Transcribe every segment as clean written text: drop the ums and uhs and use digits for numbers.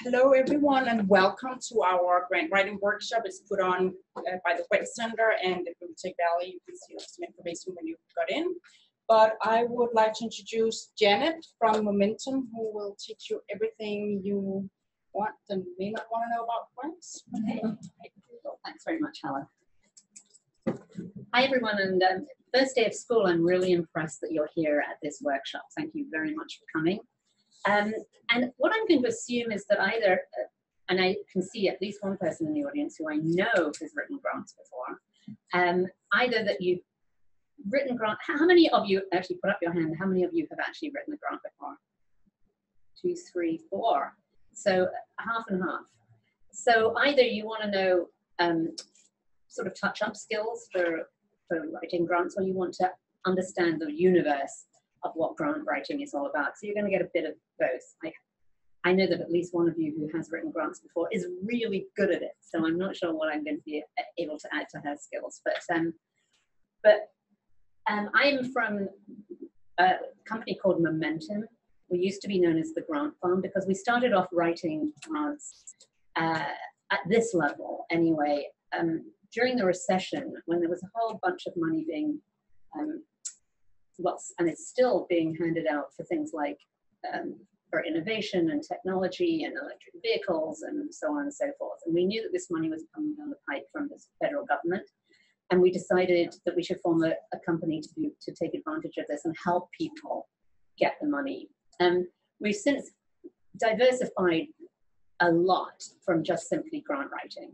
Hello everyone and welcome to our grant writing workshop. It's put on by the Water Center and the Blue Tech Valley. You can see some information when you got in. But I would like to introduce Janet from Momentum, who will teach you everything you want and may not want to know about grants. Okay. Thanks very much, Helen. Hi everyone, and first day of school, I'm really impressed that you're here at this workshop. Thank you very much for coming. And what I'm going to assume is that either, and I can see at least one person in the audience who I know has written grants before, either that you've written grant, how many of you actually put up your hand, how many of you have actually written a grant before? 2, 3, 4. So half and half. So either you want to know sort of touch-up skills for writing grants, or you want to understand the universe of what grant writing is all about. So you're going to get a bit of both. I know that at least one of you who has written grants before is really good at it, so I'm not sure what I'm going to be able to add to her skills. But I'm from a company called Momentum. We used to be known as the Grant Farm because we started off writing grants at this level anyway. During the recession, when there was a whole bunch of money being and it's still being handed out for things like for innovation and technology and electric vehicles and so on and so forth. And we knew that this money was coming down the pipe from the federal government. And we decided that we should form a company to take advantage of this and help people get the money. We've since diversified a lot from just simply grant writing.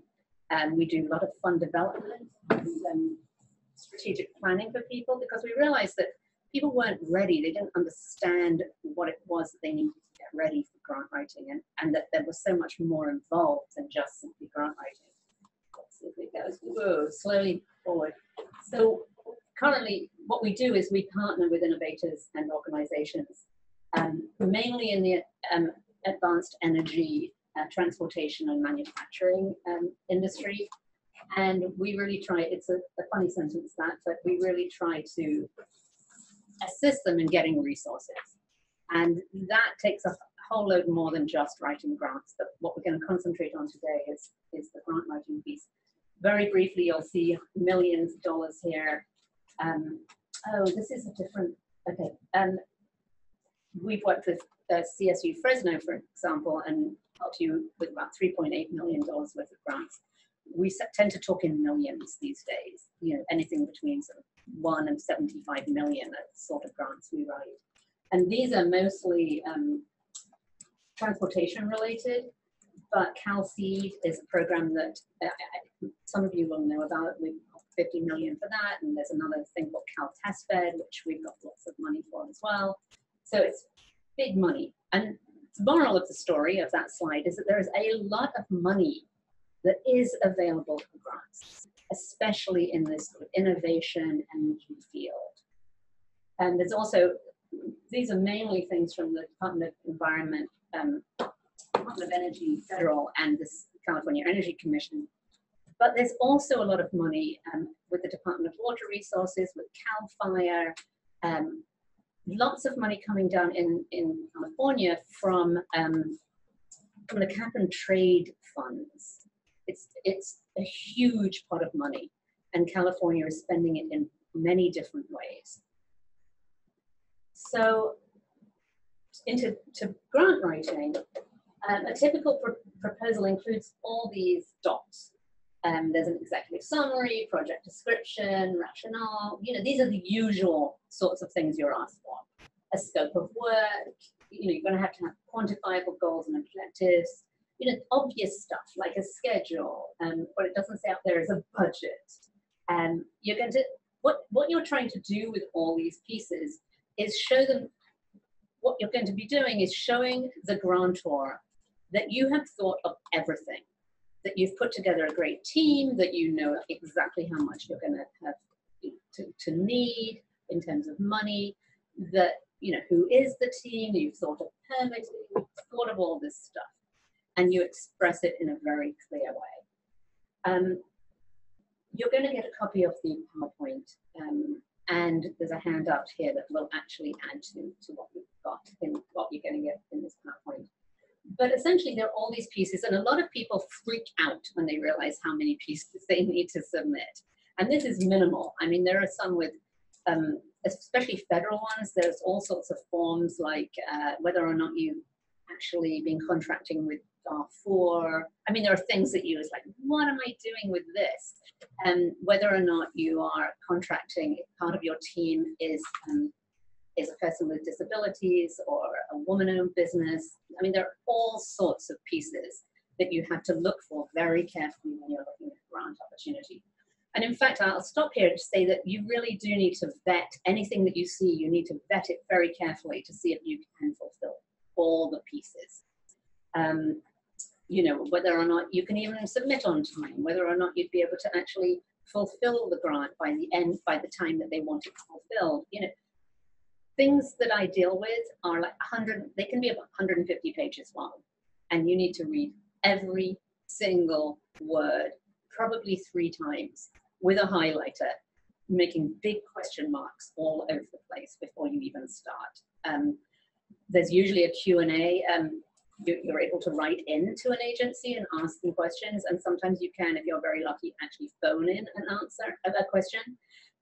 We do a lot of fund development and strategic planning for people, because we realized that people weren't ready. They didn't understand what it was that they needed to get ready for grant writing, and that there was so much more involved than just simply grant writing. Let's see if it goes. Whoa, slowly forward. So currently what we do is we partner with innovators and organizations, mainly in the advanced energy, transportation and manufacturing industry. And we really try, it's a funny sentence that, but we really try to assist them in getting resources. And that takes a whole load more than just writing grants, but what we're going to concentrate on today is the grant writing piece. Very briefly, you'll see millions of dollars here. Oh, this is a different, okay. We've worked with CSU Fresno, for example, and helped you with about $3.8 million worth of grants. We tend to talk in millions these days, you know, anything between sort of 1 and 75 million sort of grants we write. And these are mostly transportation related, but CalSEED is a program that some of you will know about. We've got 50 million for that, and there's another thing called CalTestbed, which we've got lots of money for as well. So it's big money. And the moral of the story of that slide is that there is a lot of money that is available for grants, especially in this sort of innovation energy field. And there's also, these are mainly things from the Department of Environment, Department of Energy Federal, and the California Energy Commission. But there's also a lot of money with the Department of Water Resources, with Cal Fire, lots of money coming down in California from the Cap and Trade funds. It's a huge pot of money, and California is spending it in many different ways. So into grant writing, a typical proposal includes all these dots. There's an executive summary, project description, rationale, you know, these are the usual sorts of things you're asked for. A scope of work, you know, you're going to have quantifiable goals and objectives. You know, obvious stuff like a schedule, what it doesn't say out there is a budget. And you're going to, what you're trying to do with all these pieces is show them, what you're going to be doing is showing the grantor that you have thought of everything, that you've put together a great team, that you know exactly how much you're going to have to need in terms of money, that, you know, who is the team, you've thought of permits, you've thought of all this stuff. And you express it in a very clear way. You're going to get a copy of the PowerPoint, and there's a handout here that will actually add to what you've got in what you're going to get in this PowerPoint. But essentially, there are all these pieces, and a lot of people freak out when they realize how many pieces they need to submit. And this is minimal. I mean, there are some with, especially federal ones, there's all sorts of forms like whether or not you've actually been contracting with R4. I mean, there are things that you is like, what am I doing with this? And whether or not you are contracting, part of your team is a person with disabilities or a woman-owned business. I mean, there are all sorts of pieces that you have to look for very carefully when you're looking at grant opportunity. And in fact, I'll stop here to say that you really do need to vet anything that you see. You need to vet it very carefully to see if you can fulfill all the pieces. You know, whether or not you can even submit on time, whether or not you'd be able to actually fulfill the grant by the end, by the time that they want it fulfilled. You know, things that I deal with are like 100, they can be about 150 pages long, and you need to read every single word, probably 3 times, with a highlighter, making big question marks all over the place before you even start. There's usually a Q&A. You're able to write into an agency and ask them questions, and sometimes you can, if you're very lucky, actually phone in an answer of a question,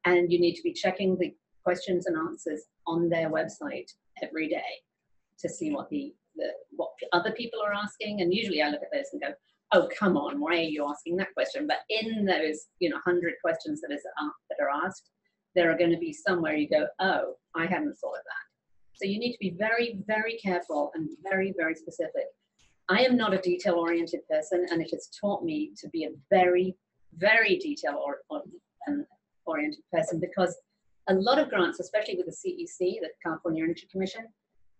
and you need to be checking the questions and answers on their website every day to see what what other people are asking. And usually I look at those and go, oh, come on, why are you asking that question? But in those, you know, 100 questions that are asked, there are going to be somewhere you go, oh, I hadn't thought of that. So you need to be very, very careful and very, very specific. I am not a detail-oriented person, and it has taught me to be a very, very detail-oriented person, because a lot of grants, especially with the CEC, the California Energy Commission,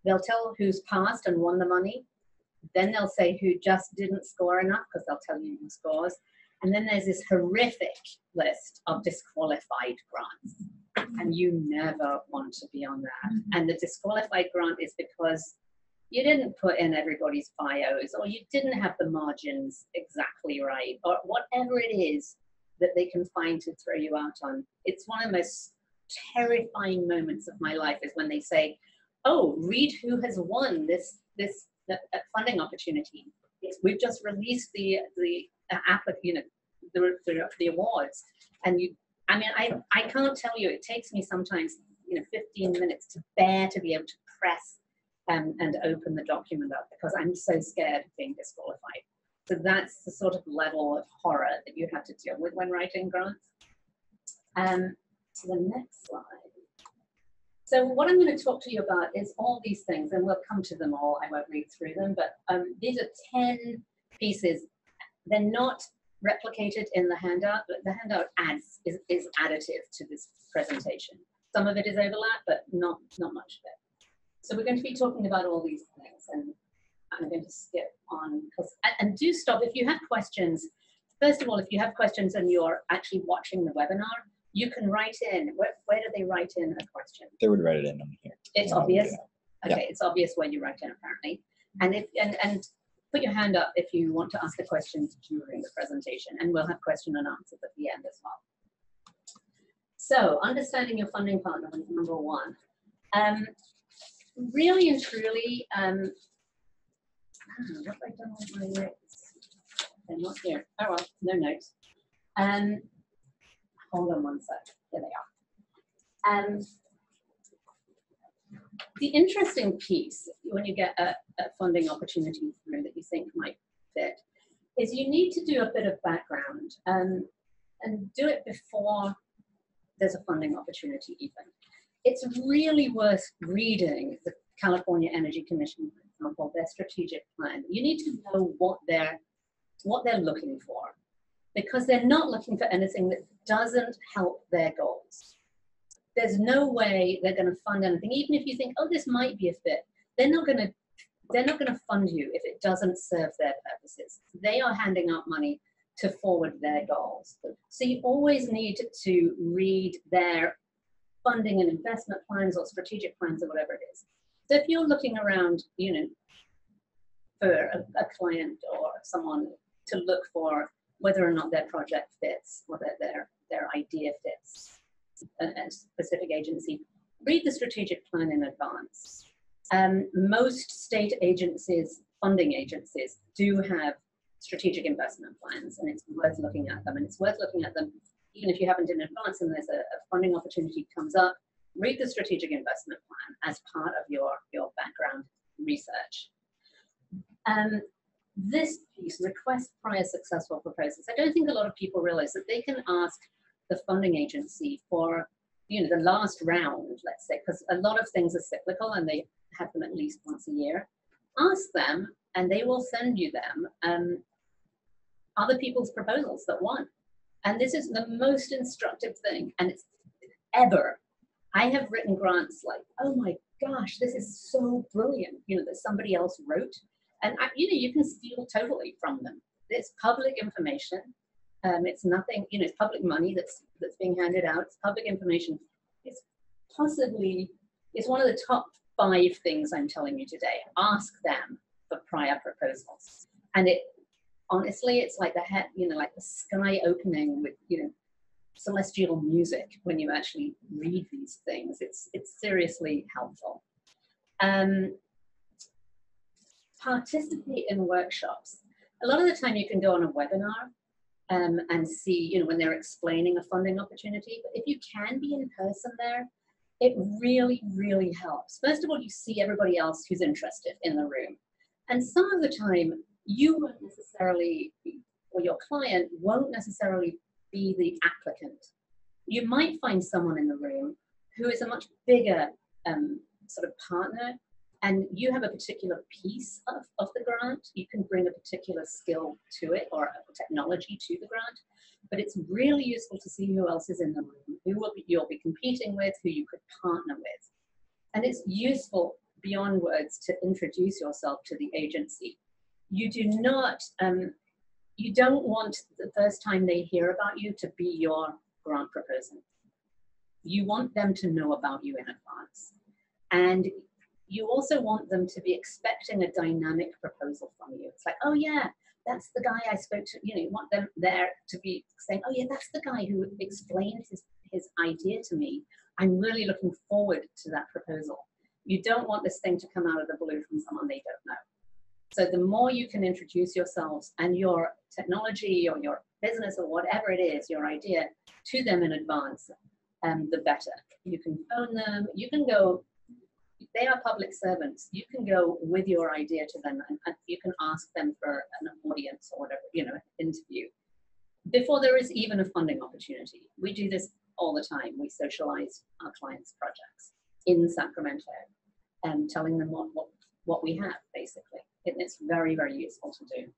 they'll tell who's passed and won the money. Then they'll say who just didn't score enough, because they'll tell you who scores. And then there's this horrific list of disqualified grants. And you never want to be on that. And the disqualified grant is because you didn't put in everybody's bios, or you didn't have the margins exactly right, or whatever it is that they can find to throw you out on. It's one of the most terrifying moments of my life is when they say, oh, read who has won this funding opportunity. We've just released the awards, and you, I mean, I can't tell you, it takes me sometimes, you know, 15 minutes to bear to be able to press and open the document up, because I'm so scared of being disqualified. So that's the sort of level of horror that you have to deal with when writing grants. So the next slide. So what I'm going to talk to you about is all these things, and we'll come to them all. I won't read through them, but these are 10 pieces. They're not replicated in the handout, but the handout is additive to this presentation. Some of it is overlap, but not much of it. So we're going to be talking about all these things, and I'm going to skip on, and do stop if you have questions. First of all, if you have questions and you're actually watching the webinar, you can write in. Where do they write in a question? They would write it in on here. It's obvious. Okay, yeah. It's obvious where you write in, apparently. And if and put your hand up if you want to ask a question during the presentation, and we'll have question and answers at the end as well. So, understanding your funding partner was number 1. Really and truly, what have I done with my notes? They're not here. Oh well, no notes. Hold on one sec. There they are. The interesting piece when you get a funding opportunity through that you think might fit is you need to do a bit of background and do it before there's a funding opportunity even. It's really worth reading the California Energy Commission, for example, their strategic plan. You need to know what they're looking for, because they're not looking for anything that doesn't help their goals. There's no way they're going to fund anything, even if you think, oh, this might be a fit. They're not going to fund you if it doesn't serve their purposes. They are handing out money to forward their goals. So you always need to read their funding and investment plans or strategic plans or whatever it is. So if you're looking around, you know, for a client or someone to look for whether or not their project fits, whether their idea fits a specific agency, read the strategic plan in advance. Most state agencies funding agencies do have strategic investment plans, and it's worth looking at them. And it's worth looking at them even if you haven't in advance, and there's a funding opportunity comes up, read the strategic investment plan as part of your background research. This piece, request prior successful proposals. I don't think a lot of people realize that they can ask the funding agency for, you know, the last round, let's say, because a lot of things are cyclical and they have them at least once a year. Ask them and they will send you them other people's proposals that won. And this is the most instructive thing, and it's ever. I have written grants like, oh my gosh, this is so brilliant, you know, that somebody else wrote. And, you know, you can steal totally from them. It's public information. It's nothing, you know, it's public money that's being handed out. It's public information. It's possibly, it's one of the top 5 things I'm telling you today. Ask them for prior proposals. And it, honestly, it's like the head, you know, like the sky opening with, you know, celestial music when you actually read these things. It's seriously helpful. Participate in workshops. A lot of the time you can go on a webinar and see, you know, when they're explaining a funding opportunity, but if you can be in person there, it really, really helps. First of all, you see everybody else who's interested in the room. And some of the time you won't necessarily, or your client won't necessarily be the applicant. You might find someone in the room who is a much bigger sort of partner, and you have a particular piece of the grant. You can bring a particular skill to it or a technology to the grant, but it's really useful to see who else is in the room, who will be, you'll be competing with, who you could partner with. And it's useful beyond words to introduce yourself to the agency. You do not, you don't want the first time they hear about you to be your grant proposal. You want them to know about you in advance. And you also want them to be expecting a dynamic proposal from you. It's like, oh yeah, that's the guy I spoke to. You know, you want them there to be saying, oh yeah, that's the guy who explained his idea to me. I'm really looking forward to that proposal. You don't want this thing to come out of the blue from someone they don't know. So the more you can introduce yourselves and your technology or your business or whatever it is, your idea, to them in advance, the better. You can phone them, you can go, they are public servants, you can go with your idea to them and you can ask them for an audience or whatever, you know, interview. Before there is even a funding opportunity, we do this all the time. We socialize our clients' projects in Sacramento and telling them what we have, basically. And it's very, very useful to do.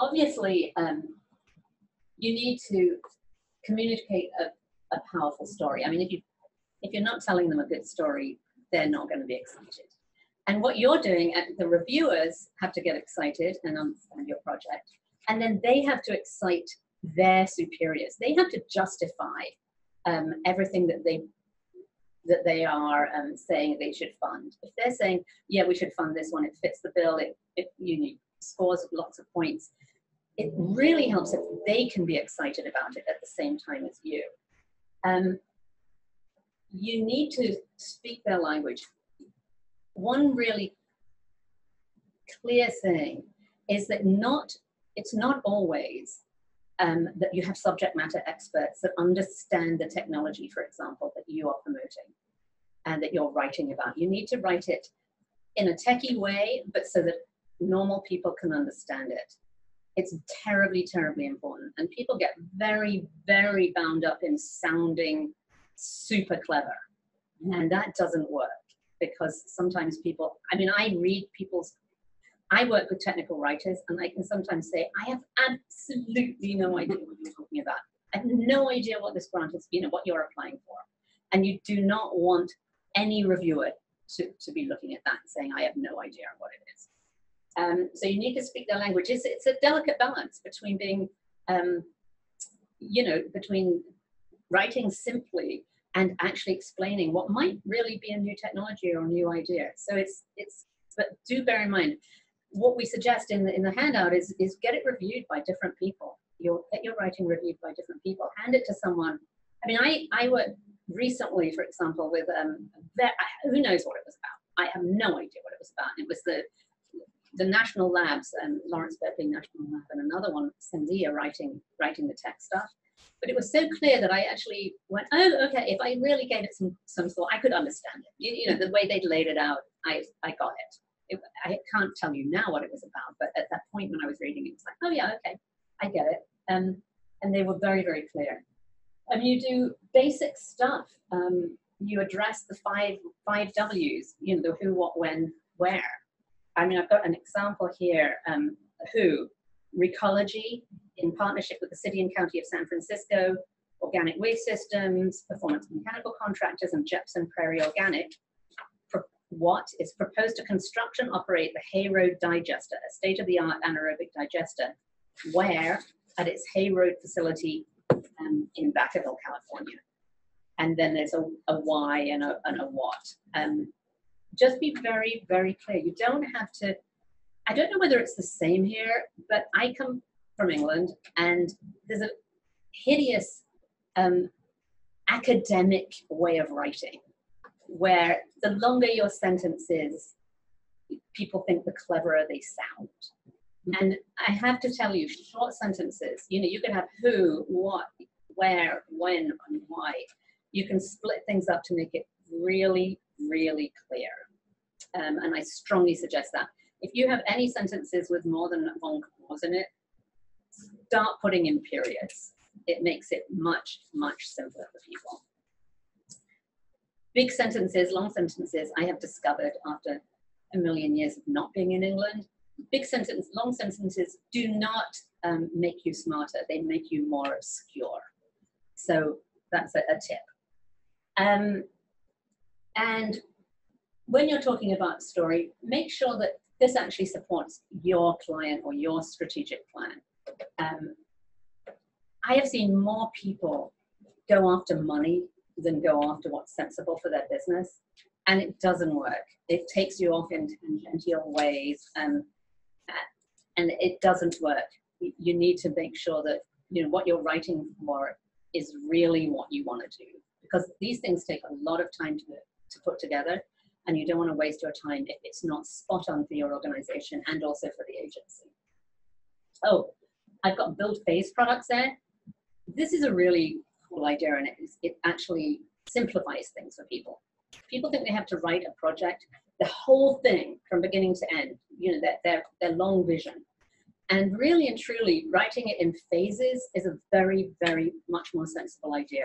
Obviously, you need to communicate a powerful story. I mean, if you're not telling them a good story, they're not going to be excited. And what you're doing, the reviewers have to get excited and understand your project. And then they have to excite their superiors. They have to justify everything that they are saying they should fund. If they're saying, yeah, we should fund this one, it fits the bill, it scores lots of points, it really helps if they can be excited about it at the same time as you. You need to speak their language. One really clear thing is that it's not always that you have subject matter experts that understand the technology, for example, that you are promoting and that you're writing about. You need to write it in a techie way, but so that normal people can understand it. It's terribly, terribly important. And people get very, very bound up in sounding super clever. And that doesn't work because sometimes people, I mean, I read people's, I work with technical writers and I can sometimes say, I have absolutely no idea what you're talking about. I have no idea what this grant is, you know, what you're applying for. And you do not want any reviewer to be looking at that and saying, I have no idea what it is. So you need to speak their language. It's a delicate balance between being, you know, between writing simply and actually explaining what might really be a new technology or a new idea. So it's, but do bear in mind, what we suggest in the handout is get it reviewed by different people. You'll get your writing reviewed by different people. Hand it to someone. I mean, I worked recently, for example, with who knows what it was about. I have no idea what it was about. It was the the national labs, Lawrence Berkeley National Lab and another one, Sandia, writing the tech stuff. But it was so clear that I actually went, oh, okay, if I really gave it some thought, I could understand it. You know, the way they'd laid it out, I got it. I can't tell you now what it was about, but at that point when I was reading it, it was like, oh yeah, okay, I get it. And they were very, very clear. You do basic stuff. You address the five W's, you know, the who, what, when, where. I mean, I've got an example here, who, Recology, in partnership with the City and County of San Francisco, Organic Waste Systems, Performance Mechanical Contractors, and Jepson Prairie Organic. What is proposed to construct and operate the Hay Road Digester, a state-of-the-art anaerobic digester, where at its Hay Road facility in Vacaville, California. And then there's a why and a what. Just be very, very clear. You don't have to, I don't know whether it's the same here, but I come from England and there's a hideous academic way of writing where the longer your sentence is, people think the cleverer they sound. And I have to tell you, short sentences, you know, you can have who, what, where, when, and why. You can split things up to make it really, really clear. And I strongly suggest that. If you have any sentences with more than one clause in it, start putting in periods. It makes it much, much simpler for people. Big sentences, long sentences, I have discovered after a million years of not being in England, big sentences, long sentences do not make you smarter. They make you more obscure. So that's a tip. And when you're talking about story, make sure that this actually supports your client or your strategic plan. I have seen more people go after money than go after what's sensible for their business, and it doesn't work. It takes you off in tangential ways, and it doesn't work. You need to make sure that you know what you're writing for is really what you want to do, because these things take a lot of time to put together, and you don't want to waste your time if it's not spot on for your organization and also for the agency. Oh, I've got build phase products there. This is a really cool idea, and it actually simplifies things for people. People think they have to write a project, the whole thing from beginning to end, you know, their long vision. And really and truly, writing it in phases is a very, very much more sensible idea.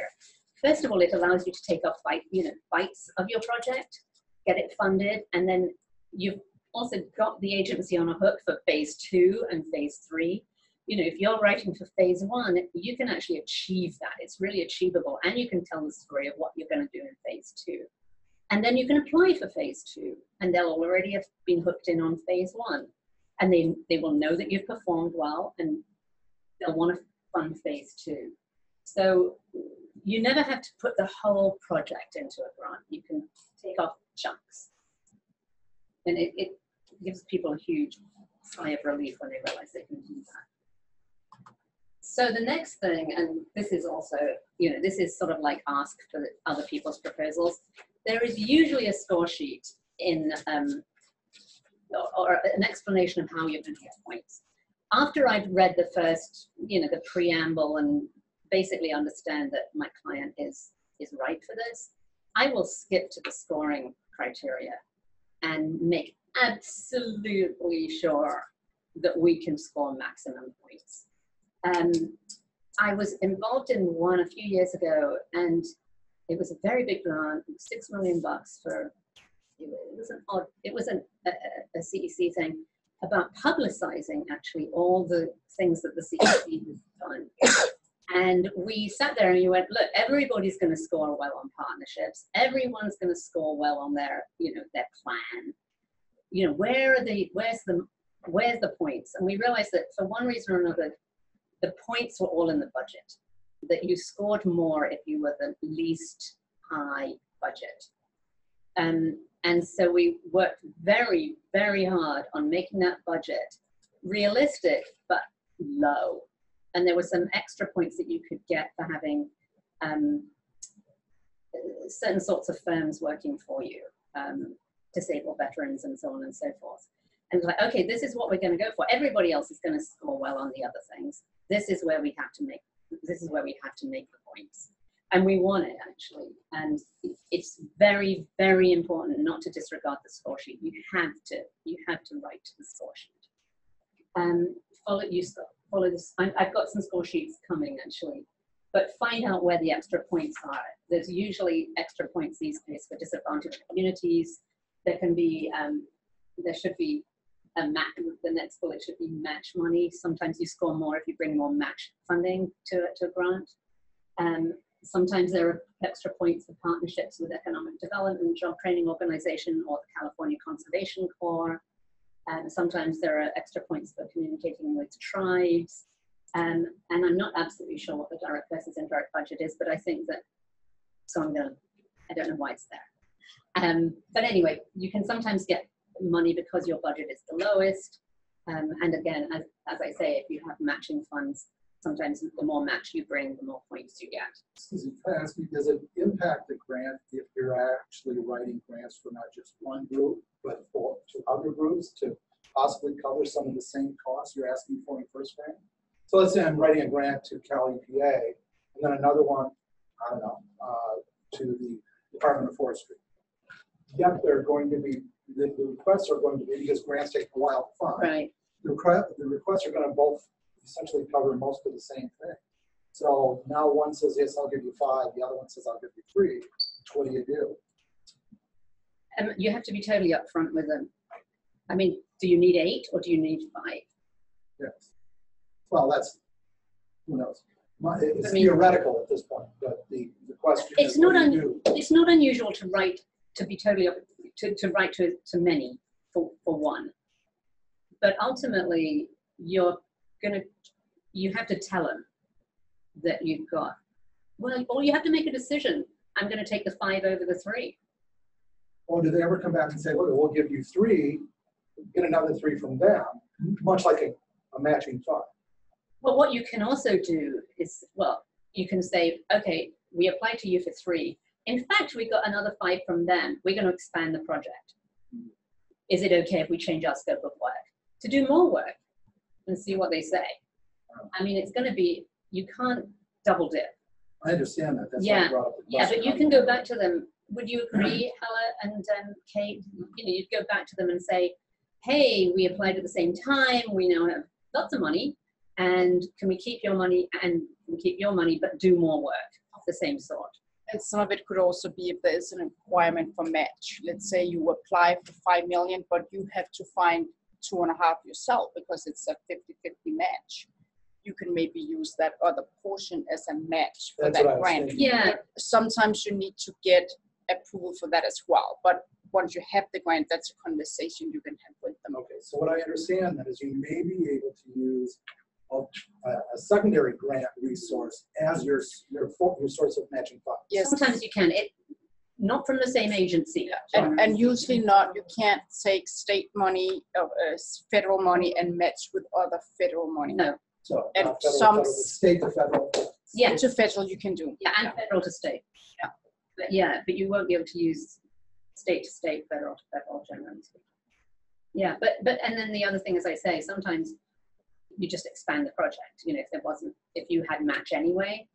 First of all, it allows you to take up bites of your project, get it funded, and then you've also got the agency on a hook for phase 2 and phase 3. You know, if you're writing for phase 1, you can actually achieve that. It's really achievable, and you can tell the story of what you're going to do in phase 2. And then you can apply for phase 2, and they'll already have been hooked in on phase 1. And they will know that you've performed well, and they'll want to fund phase 2. So you never have to put the whole project into a grant. You can take off chunks. And it gives people a huge sigh of relief when they realize they can do that. So the next thing, and this is also, you know, this is sort of like ask for other people's proposals. There is usually a score sheet in, or an explanation of how you're going to get points. After I'd read the first, you know, the preamble and basically understand that my client is right for this, I will skip to the scoring criteria and make absolutely sure that we can score maximum points. I was involved in one a few years ago, and it was a very big grant, $6 million for, it was a CEC thing about publicizing actually all the things that the CEC has done. And we sat there and you went, look, everybody's going to score well on partnerships. Everyone's going to score well on their, you know, their plan. You know, where's the points? And we realized that for one reason or another, the points were all in the budget, that you scored more if you were the least high budget. And so we worked very, very hard on making that budget realistic, but low. And there were some extra points that you could get for having certain sorts of firms working for you, disabled veterans and so on and so forth. And it's like, okay, this is what we're going to go for. Everybody else is going to score well on the other things. This is where we have to make, this is where we have to make the points. And we won it, actually. And it's very, very important not to disregard the score sheet. You have to write to the score sheet. Follow this. I've got some score sheets coming, actually. But find out where the extra points are. There's usually extra points these days for disadvantaged communities. There can be, there should be a match, the next bullet should be match money. Sometimes you score more if you bring more match funding to a grant. Sometimes there are extra points for partnerships with economic development, job training organization, or the California Conservation Corps. Sometimes there are extra points for communicating with tribes. And I'm not absolutely sure what the direct versus indirect budget is, but I think that, so I'm going to, I don't know why it's there. But anyway, you can sometimes get money because your budget is the lowest. And again, as I say, if you have matching funds, sometimes the more match you bring, the more points you get. Excuse me, can I ask you, does it impact the grant if you're actually writing grants for not just one group, but for two other groups to possibly cover some of the same costs you're asking for in the first grant? So let's say I'm writing a grant to Cal EPA, and then another one, I don't know, to the Department of Forestry. Yet they're going to be, the requests are going to be, because grants take a while to fund. Right. The requests are going to both essentially cover most of the same thing. So now one says, yes, I'll give you 5. The other one says, I'll give you 3. What do? You have to be totally upfront with them. I mean, do you need 8 or do you need 5? Yes. Well, that's, who knows? It's theoretical at this point, but the question is, it's not unusual to write, to be totally up, to write to many for one. But ultimately, you're gonna, you have to tell them that you've got, well, or you have to make a decision. I'm gonna take the 5 over the 3. Or do they ever come back and say, look, we'll give you 3, get another 3 from them, much like a matching fund? Well, what you can also do is, well, you can say, okay, we applied to you for 3. In fact, we got another 5 from them. We're going to expand the project. Is it okay if we change our scope of work to do more work and see what they say? I mean, it's going to be, you can't double dip. I understand that. That's yeah. Yeah, but you can go back to them. Would you agree, Hella and Kate? You know, you'd go back to them and say, hey, we applied at the same time. We now have lots of money. And can we keep your money, and we keep your money, but do more work of the same sort? And some of it could also be if there's a requirement for match. Let's say you apply for 5 million, but you have to find 2.5 yourself because it's a 50-50 match. You can maybe use that other portion as a match for that grant. Yeah. Sometimes you need to get approval for that as well. But once you have the grant, that's a conversation you can have with them. Okay, so what I understand that is you may be able to use a secondary grant resource as your source of matching funds. Yes, sometimes you can. It not from the same agency, and usually not. You can't take state money, federal money, and match with other federal money. No. So and federal, some federal, state to federal. Yeah, state to federal you can do. Yeah, and yeah. Federal to state. Yeah, but you won't be able to use state to state, federal to federal, generally. Yeah, but and then the other thing, as I say, sometimes you just expand the project. You know, if there wasn't, if you had match anyway,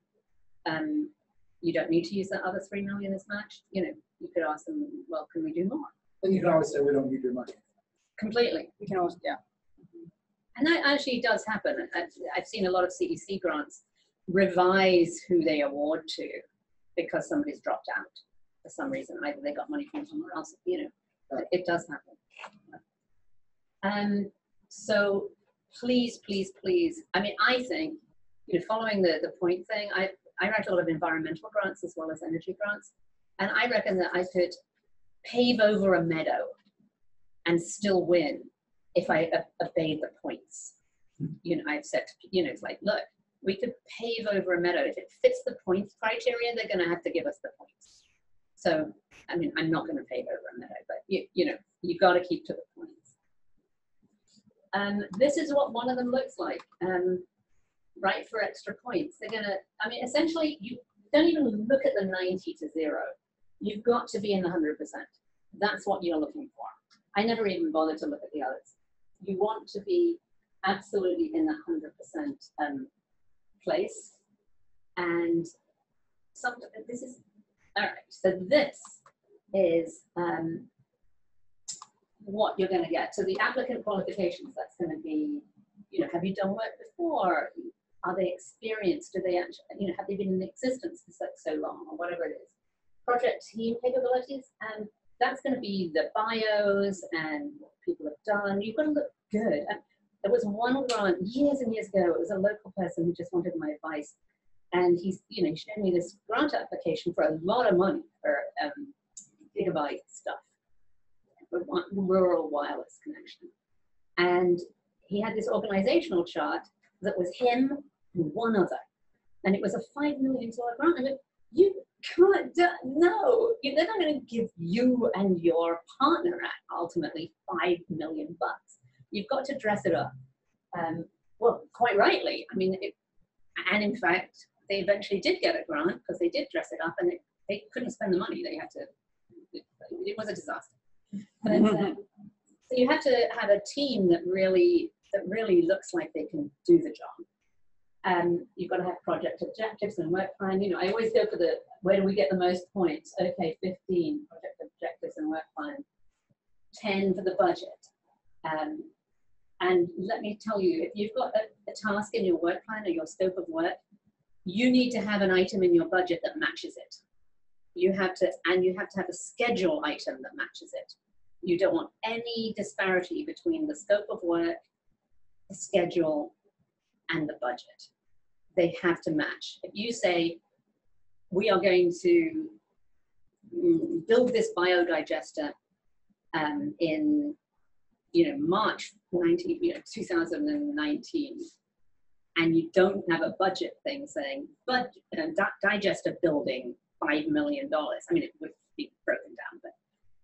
you don't need to use that other 3 million as match. You know, you could ask them, well, can we do more? And you can always say, we don't need your money. Completely. You can always, yeah. And that actually does happen. I've seen a lot of CEC grants revise who they award to because somebody's dropped out for some reason. Either they got money from somewhere else, you know, right. It does happen. So, please, please, please. I mean, I think, you know, following the point thing, I write a lot of environmental grants as well as energy grants. And I reckon that I could pave over a meadow and still win if I obey the points. You know, I've said, you know, it's like, look, we could pave over a meadow. If it fits the points criteria, they're going to have to give us the points. So, I mean, I'm not going to pave over a meadow, but, you know, you've got to keep to the points. This is what one of them looks like, right, for extra points. They're going to, I mean, essentially, you don't even look at the 90 to 0. You've got to be in the 100%. That's what you're looking for. I never even bothered to look at the others. you want to be absolutely in the 100% place. And some, this is, all right, so this is what you're going to get. So the applicant qualifications, that's going to be, you know, have you done work before? Are they experienced? Do they actually, you know, have they been in existence for so long or whatever it is? Project team capabilities, and that's going to be the bios and what people have done. You've got to look good. And there was one grant years and years ago. It was a local person who just wanted my advice, and he's, you know, he showed me this grant application for a lot of money for gigabyte stuff, rural wireless connection, and he had this organizational chart that was him and one other, and it was a $5 million grant. And you can't do, no, they're not going to give you and your partner ultimately $5 million bucks. You've got to dress it up. Well, quite rightly. I mean, it, and in fact, they eventually did get a grant because they did dress it up, and they couldn't spend the money. They had to, it was a disaster. But, so you have to have a team that really looks like they can do the job. You've got to have project objectives and work plan. You know, I always go for the, where do we get the most points? Okay, 15 project objectives and work plan, 10 for the budget. And let me tell you, if you've got a task in your work plan or your scope of work, you need to have an item in your budget that matches it. You have to, and you have to have a schedule item that matches it. You don't want any disparity between the scope of work, the schedule, and the budget. They have to match. If you say, we are going to build this biodigester in, you know, March 2019, and you don't have a budget thing saying, but digester building $5 million. I mean, it would be broken down, but,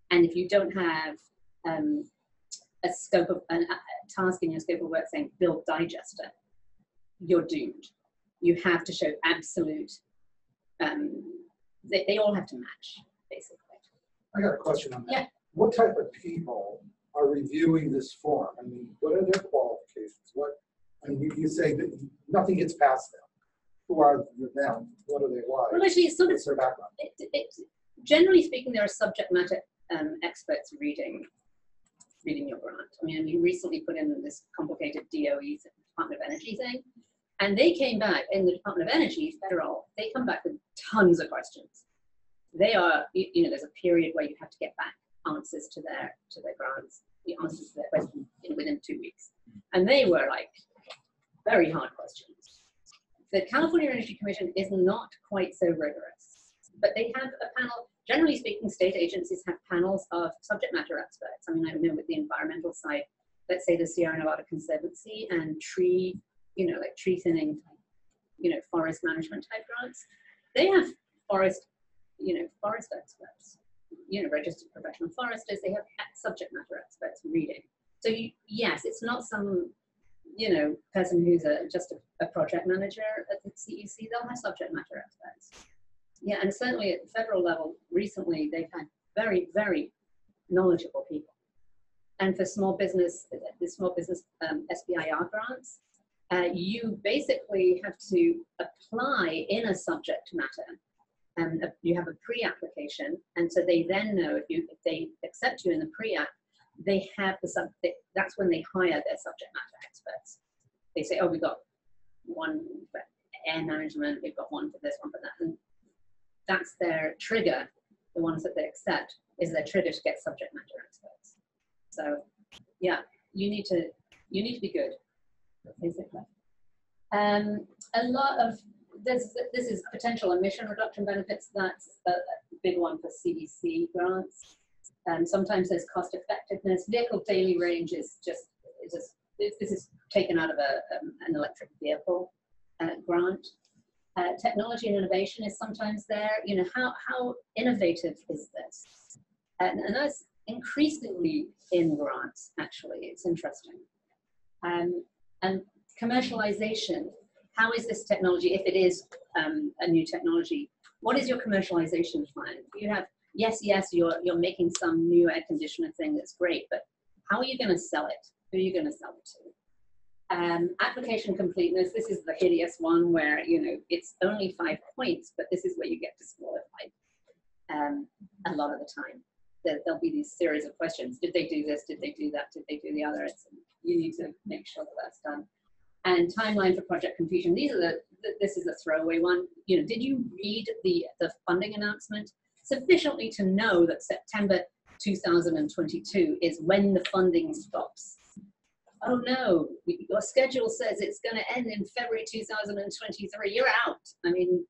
and if you don't have a scope of a task in your scope of work saying build digester, you're doomed. You have to show absolute, they all have to match, basically. I got a question on that. Yeah. What type of people are reviewing this form? I mean, what are their qualifications? What, I mean, you say that nothing gets past them. Who are them? What are they? Why? Well, actually, it's sort of, their background? Generally speaking, there are subject matter experts reading your grant. I mean, we recently put in this complicated DOE, Department of Energy thing, and they came back in the Department of Energy, federal, they come back with tons of questions. They are, you know, there's a period where you have to get back answers to their grants, the answers to their questions within 2 weeks. And they were like, very hard questions. The California Energy Commission is not quite so rigorous, but they have a panel, generally speaking, state agencies have panels of subject matter experts. I mean, I know with the environmental side, let's say the Sierra Nevada Conservancy and tree, you know, like tree thinning, you know, forest management type grants, they have forest, you know, forest experts, you know, registered professional foresters, they have subject matter experts reading. So you, yes, it's not some, you know, person who's just a project manager at the CEC, they'll have subject matter experts. Yeah, and certainly at the federal level, recently, they've had very, very knowledgeable people. And for small business, the small business SBIR grants, you basically have to apply in a subject matter. You have a pre-application, and so they then know if they accept you in the pre-app, they have the subject. That's when they hire their subject matter experts. They say, "Oh, we got one for air management, we've got one for this, one for that," and that's their trigger. The ones that they accept is their trigger to get subject matter experts. So, yeah, you need to be good, basically. A lot of this is potential emission reduction benefits. That's a big one for CEC grants. Sometimes there's cost effectiveness. Vehicle daily range is just this is taken out of an electric vehicle grant. Technology and innovation is sometimes there. You know, how innovative is this? And that's increasingly in grants, actually. It's interesting. And commercialization, how is this technology, if it is a new technology, what is your commercialization plan? You have, yes, you're making some new air conditioner thing that's great, but how are you going to sell it? Who are you going to sell it to? Application completeness, this is the hideous one where, you know, it's only 5 points, but this is where you get disqualified a lot of the time. There'll be these series of questions. Did they do this? Did they do that? Did they do the other? It's, you need to make sure that that's done. And timeline for project completion. These are this is a throwaway one. You know, did you read the funding announcement sufficiently to know that September 2022 is when the funding stops? Oh no, your schedule says it's going to end in February 2023. You're out. I mean,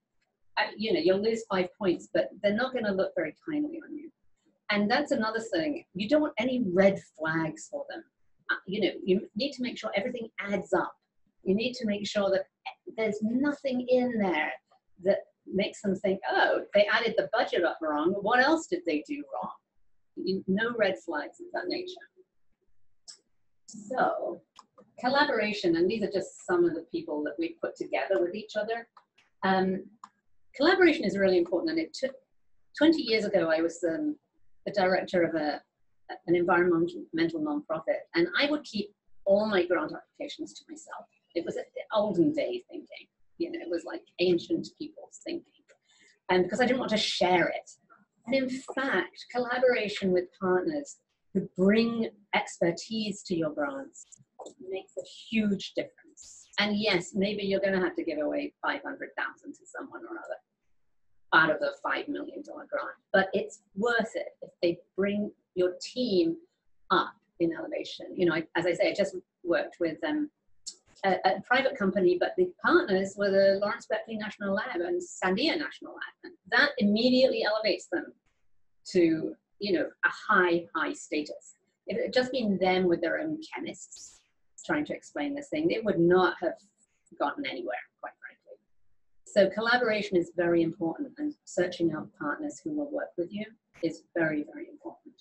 you know, you'll lose 5 points, but they're not going to look very kindly on you. And that's another thing. You don't want any red flags for them. You know, you need to make sure everything adds up. You need to make sure that there's nothing in there that makes them think, oh, they added the budget up wrong. What else did they do wrong? No red flags of that nature. So, collaboration, and these are just some of the people that we put together with each other. Collaboration is really important, and it took 20 years ago, I was the director of an environmental nonprofit, and I would keep all my grant applications to myself. It was the olden day thinking, you know, it was like ancient people's thinking, and because I didn't want to share it. And in fact, collaboration with partners who bring expertise to your grants makes a huge difference. And yes, maybe you're going to have to give away $500,000 to someone or other out of a $5 million grant, but it's worth it if they bring your team up in elevation. You know, as I say, I just worked with a private company, but the partners were the Lawrence Berkeley National Lab and Sandia National Lab. And that immediately elevates them to, you know, a high status. If it had just been them with their own chemists trying to explain this thing, they would not have gotten anywhere, quite frankly. So collaboration is very important, and searching out partners who will work with you is very, very important.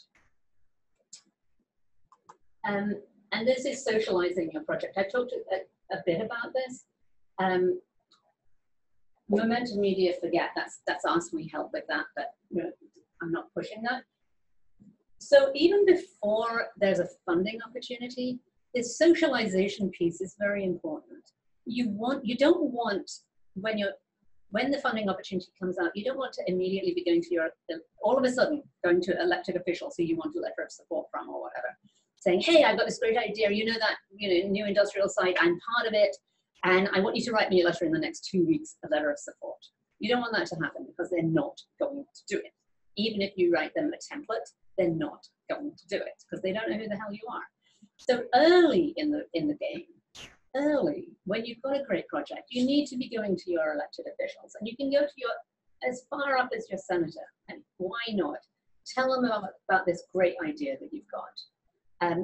And this is socializing your project. I talked a bit about this. Momentum Media, forget, that's us, we help with that, but you know, I'm not pushing that. So even before there's a funding opportunity, this socialization piece is very important. You don't want, when the funding opportunity comes out, you don't want to immediately be going to all of a sudden, going to elected officials who you want a letter of support from or whatever, saying, hey, I've got this great idea, you know that, you know, new industrial site, I'm part of it, and I want you to write me a letter in the next 2 weeks, a letter of support. You don't want that to happen because they're not going to do it. Even if you write them a template, they're not going to do it because they don't know who the hell you are. So early in the game, early, when you've got a great project, you need to be going to your elected officials, and you can go to as far up as your senator, and why not? Tell them about this great idea that you've got.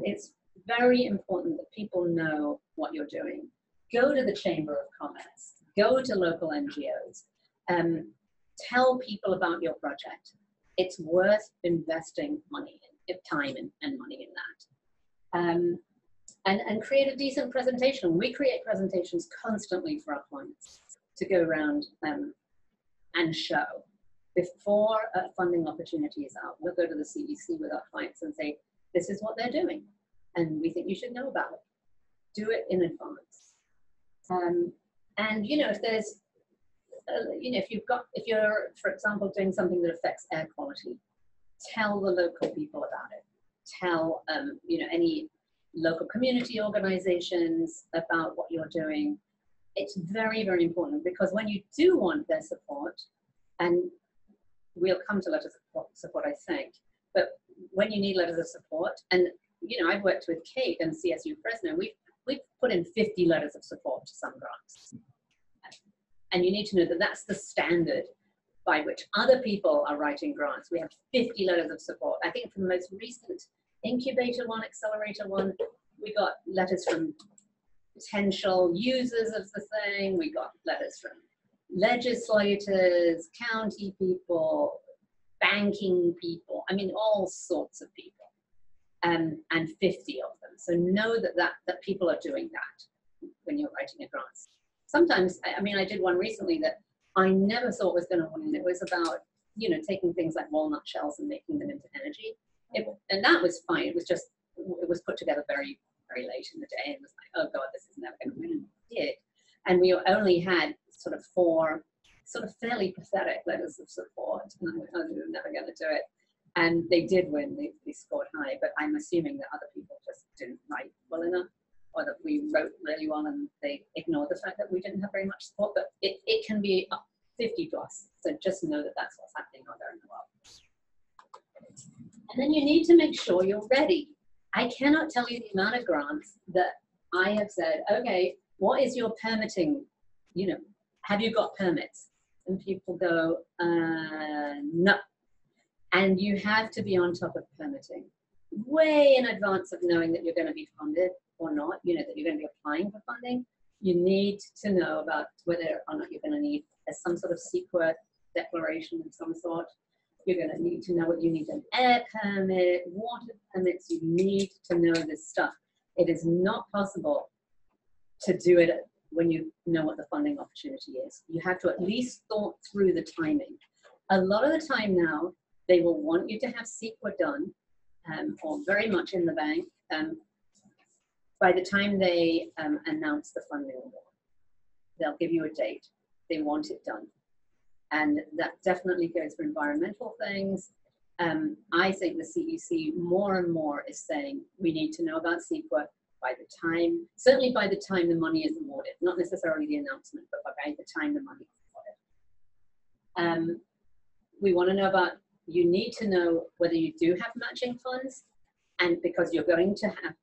It's very important that people know what you're doing. Go to the Chamber of Commerce, go to local NGOs, tell people about your project. It's worth investing money, time and money in that. And create a decent presentation. We create presentations constantly for our clients to go around and show. Before a funding opportunity is out, we'll go to the CEC with our clients and say, this is what they're doing, and we think you should know about it. Do it in advance. And you know, if there's, you know, if you're, for example, doing something that affects air quality, tell the local people about it. Tell, you know, any local community organizations about what you're doing. It's very, very important, because when you do want their support, and we'll come to letters of support, I think, but when you need letters of support, and you know, I've worked with Kate and CSU Fresno, we've put in 50 letters of support to some grants. And you need to know that that's the standard by which other people are writing grants. We have 50 letters of support. I think from the most recent incubator one, accelerator one, we got letters from potential users of the thing. We got letters from legislators, county people, banking people. I mean, all sorts of people, and 50 of them. So know that people are doing that when you're writing a grant. Sometimes, I mean, I did one recently that I never thought was going to win. It was about, you know, taking things like walnut shells and making them into energy. And that was fine. It was put together very very late in the day and was like, oh God, this is never going to win, and we did. And we only had sort of four sort of fairly pathetic letters of support, and I was never going to do it. And they did win, they scored high, but I'm assuming that other people just didn't write well enough, or that we wrote really well and they ignored the fact that we didn't have very much support. But it can be up 50 plus, so just know that that's what's happening out there in the world. And then you need to make sure you're ready. I cannot tell you the amount of grants that I have said, okay, what is your permitting, you know, have you got permits? And people go, no. And you have to be on top of permitting way in advance of knowing that you're going to be funded or not, you know, that you're going to be applying for funding. You need to know about whether or not you're going to need some sort of CEQA declaration of some sort. You're going to need to know what you need, an air permit, water permits. You need to know this stuff. It is not possible to do it when you know what the funding opportunity is. You have to at least thought through the timing. A lot of the time now, they will want you to have CEQA done or very much in the bank by the time they announce the funding award. They'll give you a date. They want it done. And that definitely goes for environmental things. I think the CEC more and more is saying we need to know about CEQA by the time, certainly by the time the money is awarded, not necessarily the announcement, but by the time the money is awarded. We want to know about, you need to know whether you do have matching funds, and because you're going to have,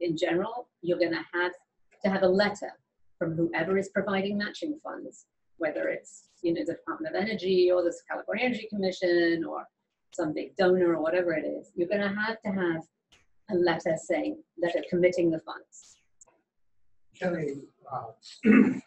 in general, you're going to have a letter from whoever is providing matching funds, whether it's, you know, the Department of Energy or the California Energy Commission or some big donor or whatever it is. You're going to have a letter saying, letter committing the funds. Kelly, can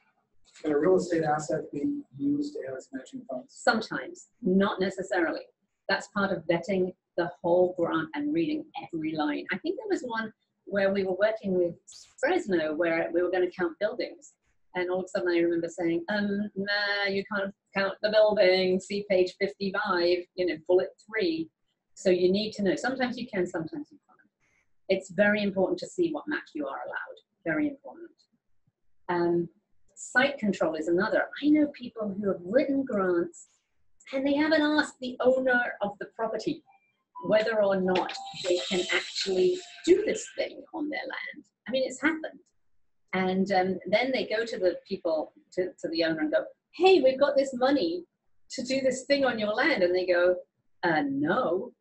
a real estate asset be used as matching funds? Sometimes, not necessarily. That's part of vetting the whole grant and reading every line. I think there was one where we were working with Fresno where we were going to count buildings. And all of a sudden I remember saying, nah, you can't count the building, see page 55, you know, bullet 3. So you need to know. Sometimes you can, sometimes you can't. It's very important to see what match you are allowed. Very important. Site control is another. I know people who have written grants and they haven't asked the owner of the property whether or not they can actually do this thing on their land. I mean, it's happened. And then they go to the people, to the owner and go, hey, we've got this money to do this thing on your land. And they go, no.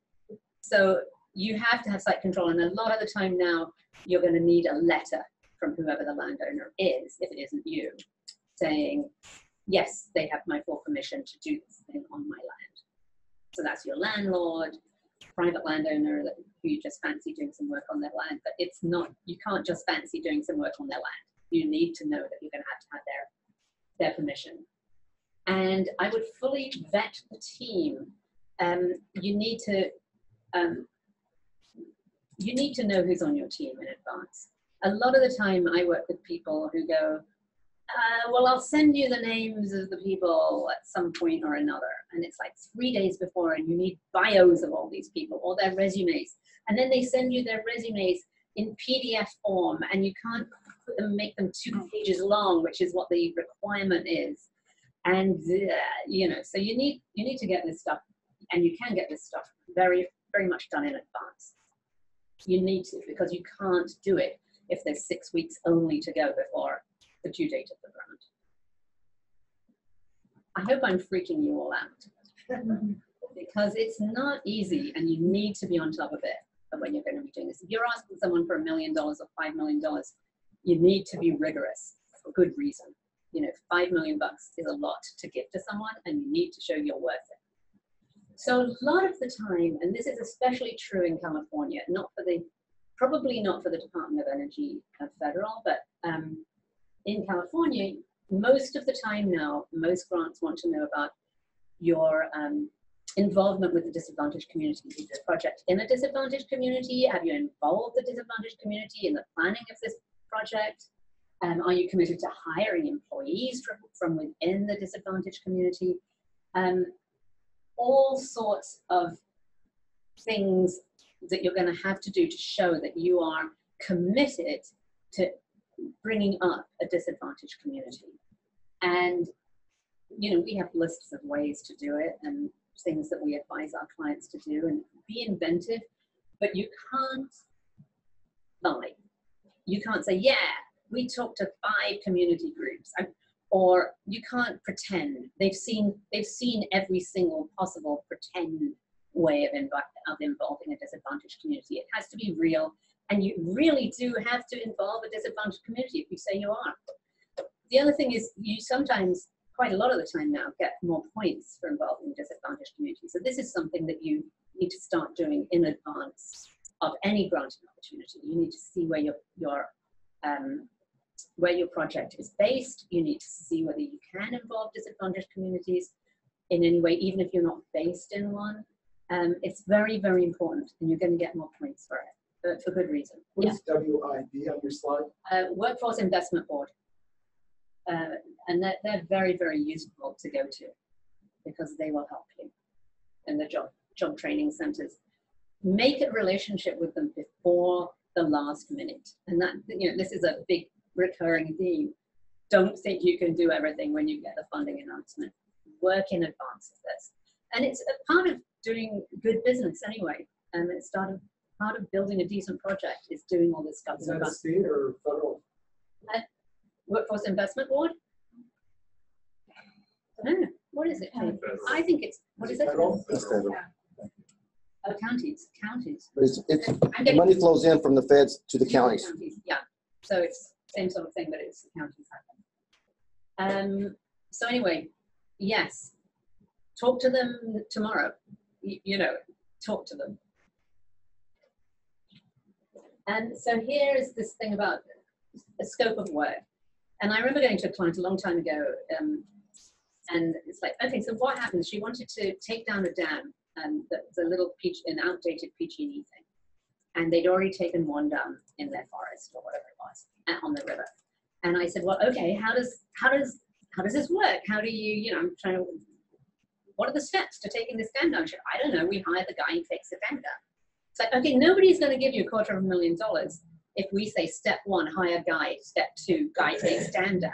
So you have to have site control. And a lot of the time now, you're going to need a letter from whoever the landowner is, if it isn't you, saying, yes, they have my full permission to do this thing on my land. So that's your landlord, private landowner who you just fancy doing some work on their land, but it's not, you can't just fancy doing some work on their land. You need to know that you're going to have their permission. And I would fully vet the team. You need to know who's on your team in advance. A lot of the time I work with people who go, well, I'll send you the names of the people at some point or another. And it's like 3 days before, and you need bios of all these people, all their resumes. And then they send you their resumes in PDF form, and you can't put them, make them 2 pages long, which is what the requirement is. And, you know, so you need to get this stuff, and you can get this stuff very, very much done in advance. You need to, because you can't do it if there's 6 weeks only to go before the due date of the grant. I hope I'm freaking you all out because it's not easy and you need to be on top of it when you're going to be doing this. If you're asking someone for $1 million or $5 million, you need to be rigorous for good reason. You know, $5 million is a lot to give to someone and you need to show you're worth it. So a lot of the time, and this is especially true in California, probably not for the Department of Energy Federal, but in California, most of the time now, most grants want to know about your involvement with the disadvantaged community. Is the project in a disadvantaged community? Have you involved the disadvantaged community in the planning of this project? Are you committed to hiring employees from within the disadvantaged community? All sorts of things that you're going to have to do to show that you are committed to bringing up a disadvantaged community. And, you know, we have lists of ways to do it and things that we advise our clients to do, and be inventive, but you can't lie. You can't say, yeah, we talked to 5 community groups, or you can't pretend. They've seen every single possible pretend way of involving a disadvantaged community. It has to be real, and you really do have to involve a disadvantaged community if you say you are. The other thing is, you sometimes, quite a lot of the time now, get more points for involving disadvantaged communities. So this is something that you need to start doing in advance of any granting opportunity. You need to see where your project is based. You need to see whether you can involve disadvantaged communities in any way, even if you're not based in one. It's very, very important, and you're going to get more points for it, for good reason. What is WIB on your slide? Workforce Investment Board. And they're very, very useful to go to, because they will help you in the job training centers. Make a relationship with them before the last minute. And that, you know, this is a big recurring theme. Don't think you can do everything when you get the funding announcement. Work in advance of this. And it's a part of doing good business anyway. And it's part of building a decent project is doing all this stuff. Is that state or federal? Workforce Investment Board? I don't know. What is it? I think it's, what is it? Federal. Oh, counties. The money flows in from the feds to the counties. Yeah, so it's the same sort of thing, but it's the counties. So anyway, yes, talk to them tomorrow. You know, talk to them. And so here is this thing about a scope of work. And I remember going to a client a long time ago, and it's like, okay, so what happened? She wanted to take down a dam, the little an outdated PG&E thing. And they'd already taken one down in their forest or whatever it was, on the river. And I said, well, okay, how does this work? How do you, I'm trying to, what are the steps to taking this dam down? She said, I don't know, we hire the guy who takes the dam down. It's like, okay, nobody's going to give you $250,000. If we say step 1, hire guy, step 2, guy takes dam down.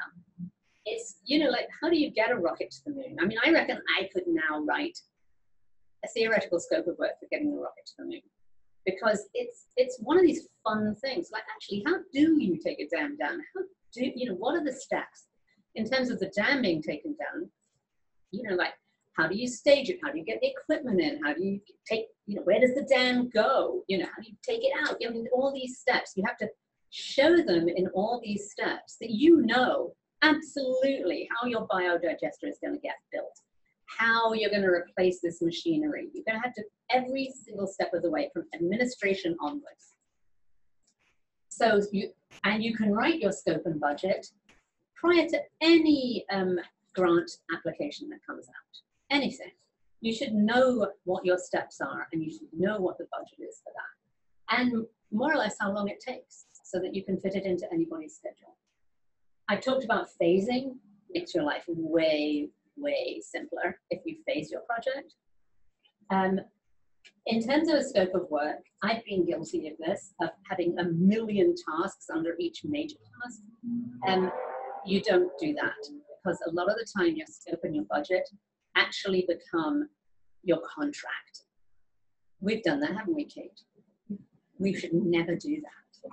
It's, like, how do you get a rocket to the moon? I mean, I reckon I could now write a theoretical scope of work for getting a rocket to the moon, because it's one of these fun things. Like, actually, how do you take a dam down? How do, what are the steps? In terms of the dam being taken down, like, how do you stage it? How do you get the equipment in? How do you take, where does the dam go? How do you take it out? All these steps. You have to show them in all these steps that absolutely how your biodigester is going to get built, how you're going to replace this machinery. You're going to have to, every single step of the way from administration onwards. So you can write your scope and budget prior to any grant application that comes out. Anything. You should know what your steps are, and you should know what the budget is for that, and more or less how long it takes, so that you can fit it into anybody's schedule. I talked about phasing. Makes your life way, way simpler if you phase your project. In terms of a scope of work, I've been guilty of this, of having a million tasks under each major task. You don't do that, because a lot of the time your scope and your budget actually become your contract. We've done that, haven't we, Kate? We should never do that.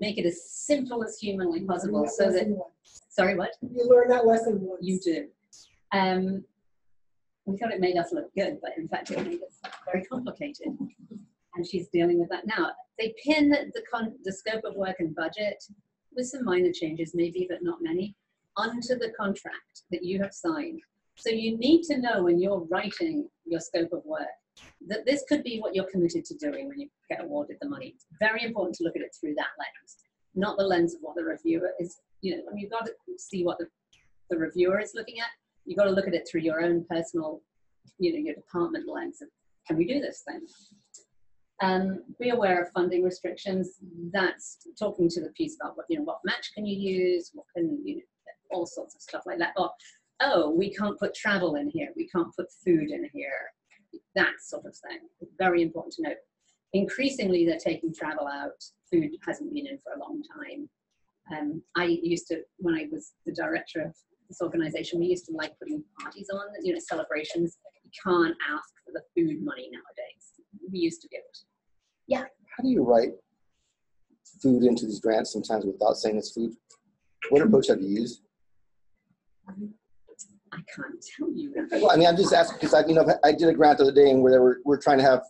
Make it as simple as humanly possible, so that, sorry, what? You learn that lesson once. You do. We thought it made us look good, but in fact it made us look very complicated. And she's dealing with that now. They pin the scope of work and budget, with some minor changes maybe, but not many, onto the contract that you have signed. So you need to know when you're writing your scope of work that this could be what you're committed to doing when you get awarded the money. It's very important to look at it through that lens, not the lens of what the reviewer is, I mean, you've got to see what the reviewer is looking at. You've got to look at it through your own personal, your department lens of, can we do this thing? Be aware of funding restrictions. That's talking to the piece about what match can you use, what can all sorts of stuff like that. Or, oh, we can't put travel in here, we can't put food in here, that sort of thing. It's very important to know. Increasingly, they're taking travel out. food hasn't been in for a long time. I used to, when I was the director of this organization, we used to like putting parties on, you know, celebrations. You can't ask for the food money nowadays. We used to be able to. Yeah. How do you write food into these grants sometimes without saying it's food? What approach have you used? I can't tell you. Well, I mean, I'm just asking because I did a grant the other day where we're trying to have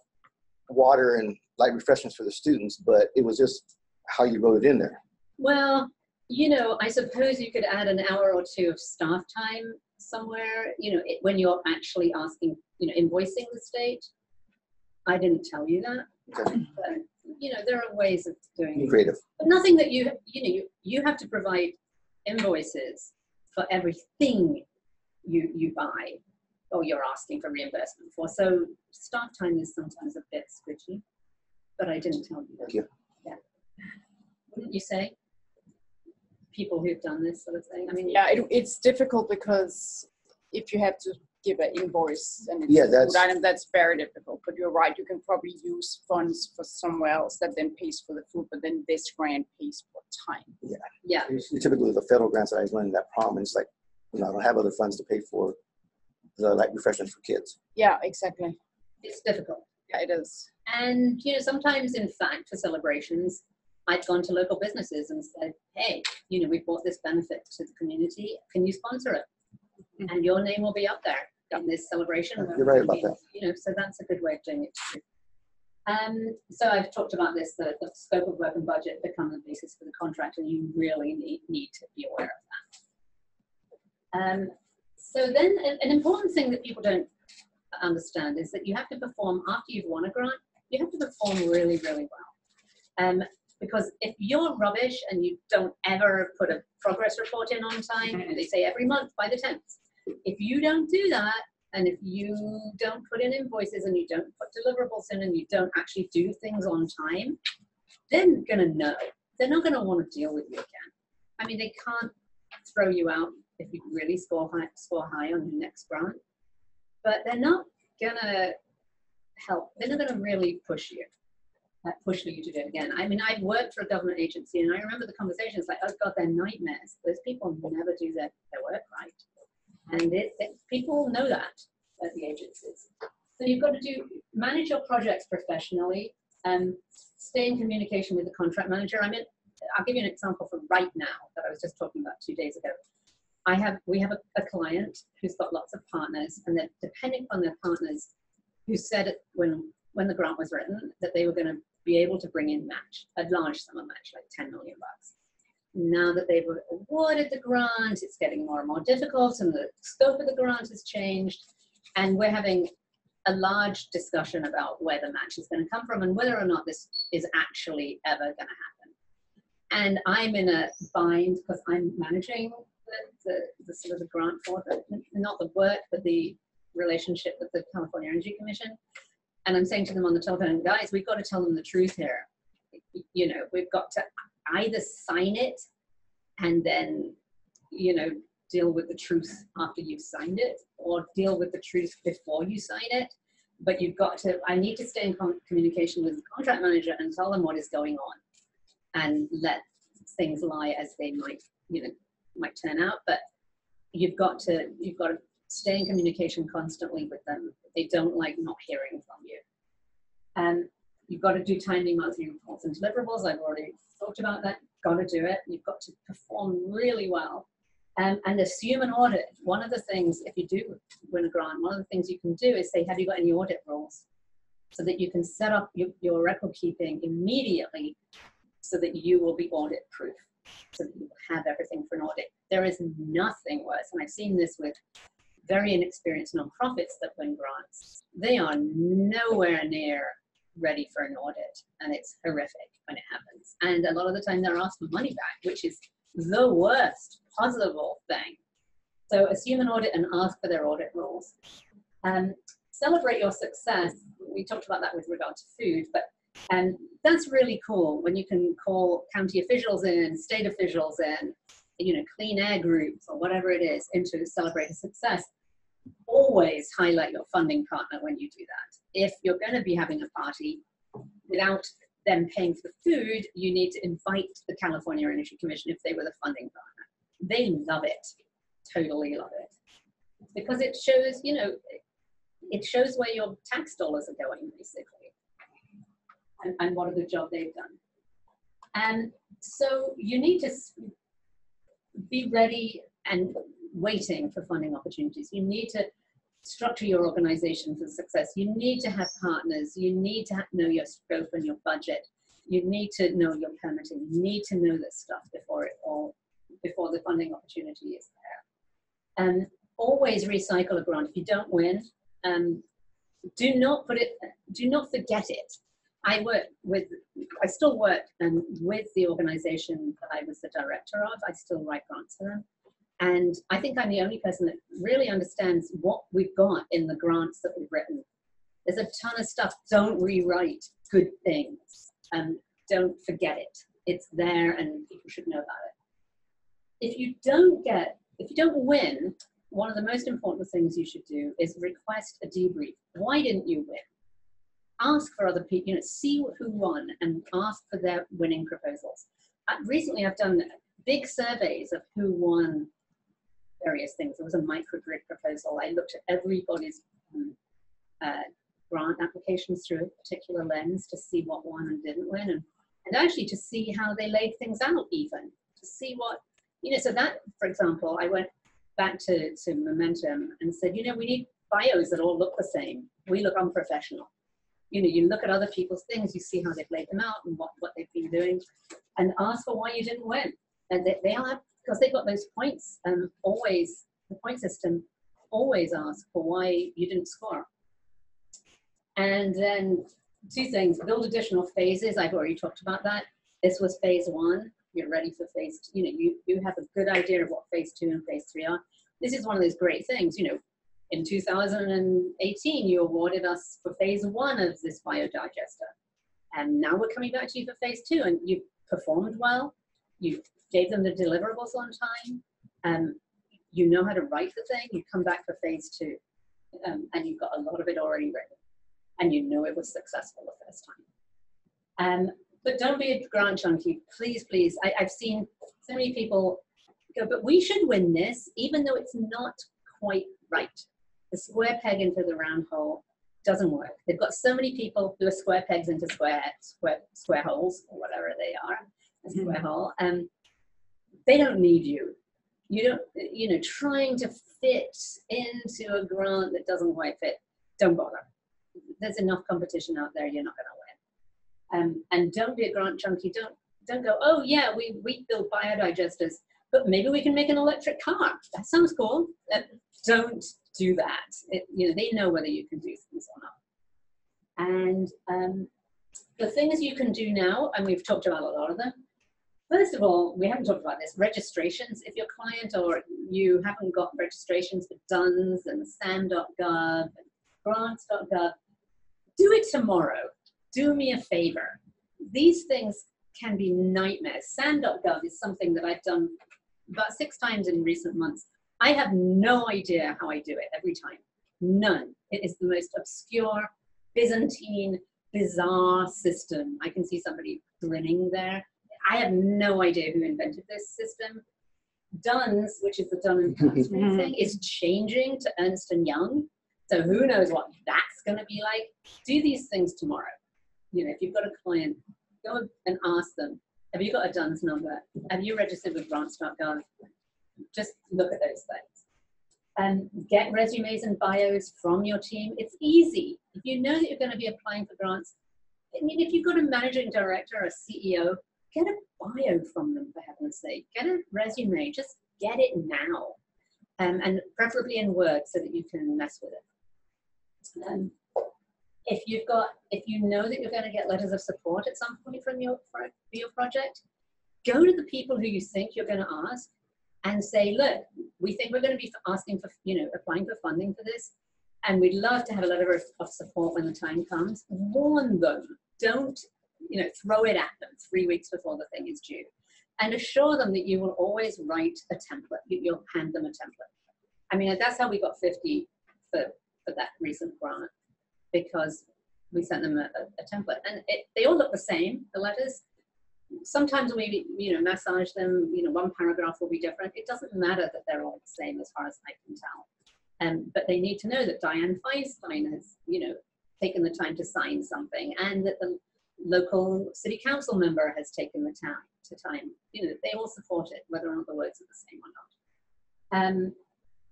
water and light refreshments for the students, but it was just how you wrote it in there. Well, you know, I suppose you could add an hour or two of staff time somewhere, you know, when you're actually asking, you know, invoicing the state. I didn't tell you that. Okay. But, you know, there are ways of doing it. Creative. But nothing that you have to provide invoices for everything you buy or you're asking for reimbursement for. So staff time is sometimes a bit squidgy, but I didn't tell you that. Thank you. Yeah. Wouldn't you say? People who've done this sort of thing. I mean, yeah, it's difficult because if you have to give an invoice and it's that's very difficult. But you're right; you can probably use funds for somewhere else that then pays for the food, but then this grant pays for time. Yeah, yeah. Typically, the federal grants that I learned that problem. It's like, you know, I don't have other funds to pay for the like refreshments for kids. Yeah, exactly. It's difficult. Yeah, it is. And you know, sometimes, in fact, for celebrations, I'd gone to local businesses and said, hey, you know, we brought this benefit to the community. Can you sponsor it? Mm-hmm. And your name will be up there in this celebration. You're right about that. You know, so that's a good way of doing it too. So I've talked about this, the scope of work and budget become the basis for the contract, and you really need to be aware of that. So then an important thing that people don't understand is that you have to perform, after you've won a grant, you have to perform really, really well. Because if you're rubbish and you don't ever put a progress report in on time, and they say every month by the 10th, if you don't do that, and if you don't put in invoices and you don't put deliverables in and you don't actually do things on time, they're going to know. They're not going to want to deal with you again. I mean, they can't throw you out if you really score high on your next grant, but they're not going to help. They're not going to really push you. For you to do it again. I mean, I've worked for a government agency, and I remember the conversations like, oh God, they're nightmares. Those people never do their work right. And people know that at the agencies. So you've got to manage your projects professionally, stay in communication with the contract manager. I mean, I'll give you an example from right now that I was just talking about 2 days ago. We have a client who's got lots of partners, and they're depending on their partners who said when the grant was written that they were going to be able to bring in a large sum of match, like $10 million. Now that they've awarded the grant, it's getting more and more difficult, and the scope of the grant has changed, and we're having a large discussion about where the match is going to come from and whether or not this is actually ever going to happen. And I'm in a bind because I'm managing the sort of the grant for them, not the work, but the relationship with the California Energy Commission. And I'm saying to them on the telephone, guys, we've got to tell them the truth here. You know, we've got to either sign it and then, you know, deal with the truth after you've signed it, or deal with the truth before you sign it. But you've got to, I need to stay in communication with the contract manager and tell them what is going on and let things lie as they might, you know, might turn out. But you've got to stay in communication constantly with them. They don't like not hearing from you. You've got to do timely monthly reports and deliverables. I've already talked about that. Got to do it. You've got to perform really well. And assume an audit. One of the things, if you do win a grant, one of the things you can do is say, have you got any audit rules? So that you can set up your record keeping immediately so that you will be audit proof. So that you have everything for an audit. There is nothing worse. And I've seen this with very inexperienced nonprofits that win grants. They are nowhere near ready for an audit, and it's horrific when it happens. And a lot of the time they're asked for money back, which is the worst possible thing. So assume an audit and ask for their audit rules. Celebrate your success. We talked about that with regard to food, but that's really cool when you can call county officials in, state officials in, you know, clean air groups or whatever it is, into celebrate success. Always highlight your funding partner when you do that. If you're going to be having a party without them paying for food, you need to invite the California Energy Commission if they were the funding partner. They love it, totally love it. Because it shows, you know, it shows where your tax dollars are going, basically, and what a good job they've done. And so you need to be ready and waiting for funding opportunities. You need to structure your organization for success. You need to have partners. You need to know your scope and your budget. You need to know your permitting. You need to know this stuff before it all, before the funding opportunity is there. And always recycle a grant if you don't win. Do not put it, do not forget it. I work with, I still work with the organization that I was the director of. I still write grants for them. And I think I'm the only person that really understands what we've got in the grants that we've written. There's a ton of stuff. Don't rewrite good things. Don't forget it. It's there and people should know about it. If you don't get, if you don't win, one of the most important things you should do is request a debrief. Why didn't you win? Ask for other people, you know, see who won and ask for their winning proposals. Recently, I've done big surveys of who won various things. There was a microgrid proposal. I looked at everybody's grant applications through a particular lens to see what won and didn't win, and actually to see how they laid things out, even to see what, you know. So that, for example, I went back to Momentum and said, you know, we need bios that all look the same. We look unprofessional. You know, you look at other people's things, you see how they've laid them out and what they've been doing, and ask for why you didn't win. And they all have, because they've got those points, and always, the point system, always ask for why you didn't score. And then two things, build additional phases. I've already talked about that. This was phase one. You're ready for phase two. You know, you have a good idea of what phase two and phase three are. This is one of those great things, you know, in 2018, you awarded us for phase one of this biodigester. And now we're coming back to you for phase two, and you performed well. You gave them the deliverables on time, you know how to write the thing, you come back for phase two, and you've got a lot of it already written, and you know it was successful the first time. But don't be a grant junkie, please, please. I've seen so many people go, but we should win this, even though it's not quite right. The square peg into the round hole doesn't work. They've got so many people who are square pegs into square holes, or whatever they are, a square hole. They don't need you. You don't, you know, trying to fit into a grant that doesn't quite fit, don't bother. There's enough competition out there, you're not gonna win. And don't be a grant junkie. Don't go, oh yeah, we build biodigesters, but maybe we can make an electric car. That sounds cool. Don't do that. You know, they know whether you can do things or not. And the things you can do now, and we've talked about a lot of them. First of all, we haven't talked about this, registrations. If your client or you haven't got registrations for DUNS and SAM.gov and Grants.gov, do it tomorrow. Do me a favor. These things can be nightmares. SAM.gov is something that I've done about 6 times in recent months. I have no idea how I do it every time. None. It is the most obscure, Byzantine, bizarre system. I can see somebody grinning there. I have no idea who invented this system. DUNS, which is the Dun & Company thing, is changing to Ernst & Young. So who knows what that's going to be like. Do these things tomorrow. You know, if you've got a client, go and ask them, have you got a DUNS number? Have you registered with Grants.gov? Just look at those things. And get resumes and bios from your team. It's easy. If you know that you're going to be applying for grants, I mean, if you've got a managing director or a CEO, get a bio from them, for heaven's sake. Get a resume. Just get it now, and preferably in Word so that you can mess with it. If you know that you're going to get letters of support at some point from your project, go to the people who you think you're going to ask and say, look, we think we're going to be asking for, you know, applying for funding for this, and we'd love to have a letter of support when the time comes. Warn them. Don't, you know, throw it at them 3 weeks before the thing is due, and assure them that you will always write a template. You'll hand them a template. I mean, that's how we got 50 for that recent grant, because we sent them a template, and they all look the same, the letters. Sometimes we, massage them, one paragraph will be different. It doesn't matter that they're all the same as far as I can tell. But they need to know that Diane Feinstein has, taken the time to sign something, and that the local city council member has taken the time to they all support it, whether or not the words are the same or not.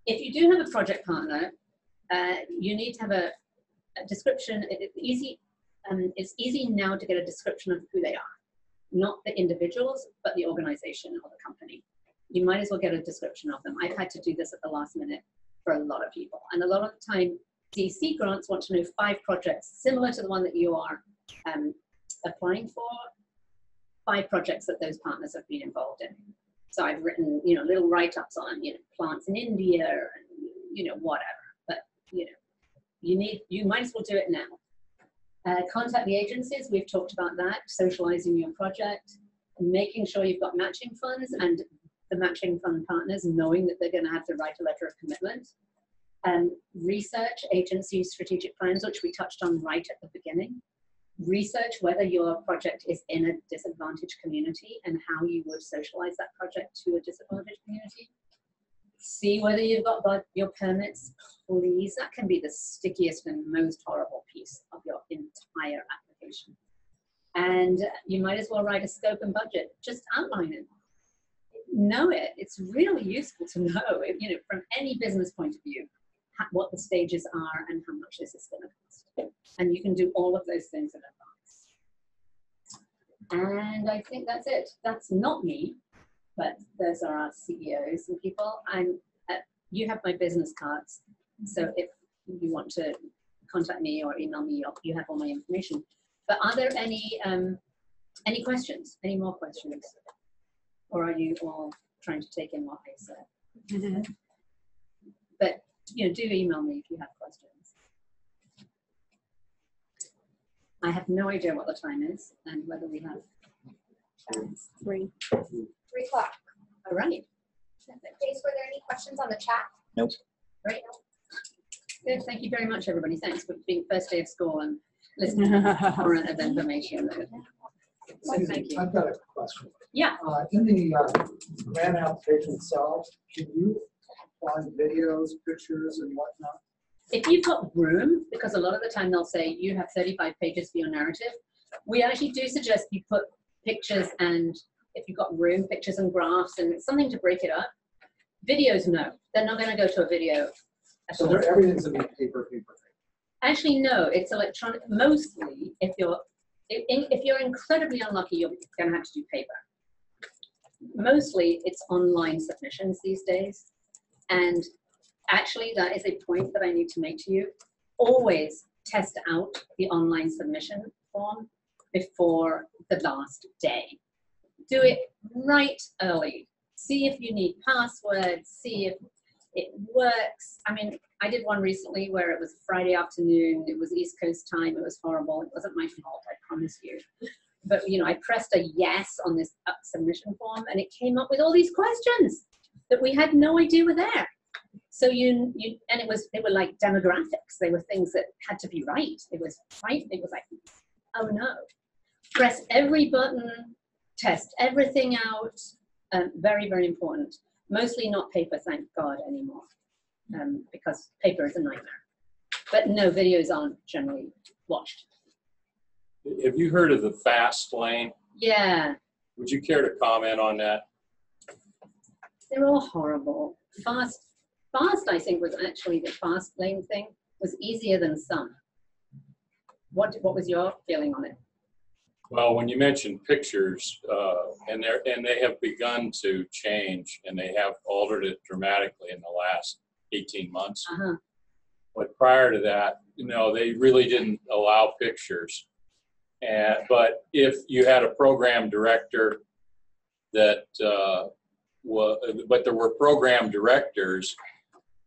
If you do have a project partner, you need to have a description. It's easy now to get a description of who they are. Not the individuals, but the organization or the company. You might as well get a description of them. I've had to do this at the last minute for a lot of people. And a lot of the time, CEC grants want to know 5 projects similar to the one that you are applying for, 5 projects that those partners have been involved in. So I've written, little write-ups on, plants in India and, whatever. But, you might as well do it now. Contact the agencies, we've talked about that, socializing your project, making sure you've got matching funds and the matching fund partners knowing that they're going to have to write a letter of commitment. Research agency strategic plans, which we touched on right at the beginning. Research whether your project is in a disadvantaged community and how you would socialize that project to a disadvantaged community. See whether you've got your permits, please. That can be the stickiest and most horrible piece of your entire application. And you might as well write a scope and budget. Just outline it. Know it. It's really useful to know, from any business point of view, what the stages are and how much this is going to cost. And you can do all of those things in advance. And I think that's it. That's not me. But those are our CEOs and people. You have my business cards. So if you want to contact me or email me, you have all my information. But are there any questions? Any more questions? Or are you all trying to take in what I said? Mm-hmm. But do email me if you have questions. I have no idea what the time is and whether we have. 3 o'clock. All right. Jace, were there any questions on the chat? Nope. Right. Good. Thank you very much, everybody. Thanks for being first day of school and listening to a torrent of information. So thank you. I've got a question. Yeah. In the grant application itself, can you apply videos, pictures, and whatnot? If you've got room, because a lot of the time they'll say you have 35 pages for your narrative. We actually do suggest you put pictures, and if you've got room, pictures and graphs and something to break it up. Videos, no, they're not going to go to a video. So everything's going to be paper. Actually, no, it's electronic mostly. If you're incredibly unlucky, you're going to have to do paper. Mostly, it's online submissions these days. And actually, that is a point that I need to make to you. Always test out the online submission form before the last day. Do it right early. See if you need passwords, see if it works. I mean, I did one recently where it was Friday afternoon, it was East Coast time, it was horrible, it wasn't my fault, I promise you. But I pressed a yes on this submission form and it came up with all these questions that we had no idea were there. So and they were like demographics, they were things that had to be right. It was like, oh no. Press every button, test everything out. Very, very important. Mostly not paper, thank God, anymore, because paper is a nightmare. But no, videos aren't generally watched. Have you heard of the fast lane? Yeah. Would you care to comment on that? They're all horrible. Fast, I think, was actually the fast lane thing was easier than some. What was your feeling on it? Well, when you mentioned pictures, and they have begun to change, and they have altered it dramatically in the last 18 months. Uh-huh. But prior to that, they really didn't allow pictures. But if you had a program director that, but there were program directors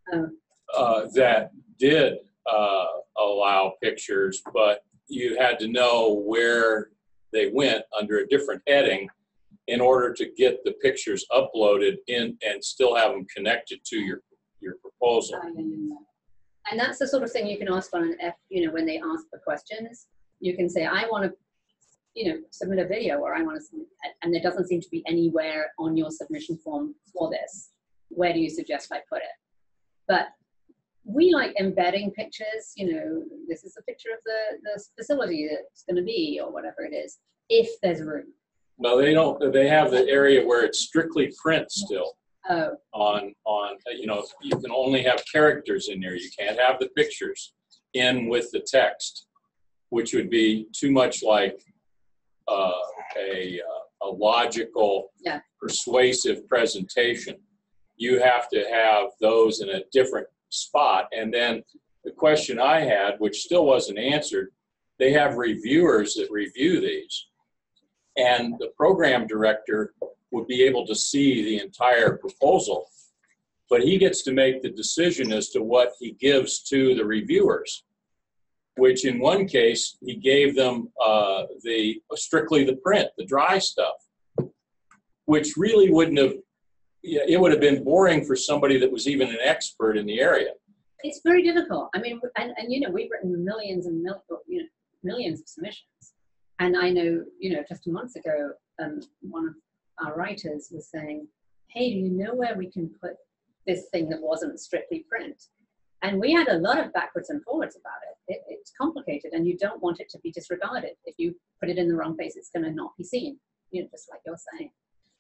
that did allow pictures, but you had to know where they went under a different heading in order to get the pictures uploaded in and still have them connected to your proposal. And that's the sort of thing you can ask on an F, you know, when they ask for questions, you can say, I want to, you know, submit a video, or I want to submit, and there doesn't seem to be anywhere on your submission form for this. Where do you suggest I put it? But we like embedding pictures, you know, this is a picture of the facility that's going to be, or whatever it is, if there's room. No, they don't, they have the area where it's strictly print still. Oh. On, you know, you can only have characters in there. You can't have the pictures in with the text, which would be too much like a logical, yeah, persuasive presentation. You have to have those in a different spot. And then the question I had, which still wasn't answered, they have reviewers that review these, and the program director would be able to see the entire proposal, but he gets to make the decision as to what he gives to the reviewers, which in one case, he gave them strictly the print, the dry stuff, which really wouldn't have, it would have been boring for somebody that was even an expert in the area. It's very difficult. I mean, and you know, we've written millions and millions of submissions. And I know, you know, just months ago, one of our writers was saying, hey, do you know where we can put this thing that wasn't strictly print? And we had a lot of backwards and forwards about it. It's complicated, and you don't want it to be disregarded. If you put it in the wrong place, it's going to not be seen, you know, just like you're saying.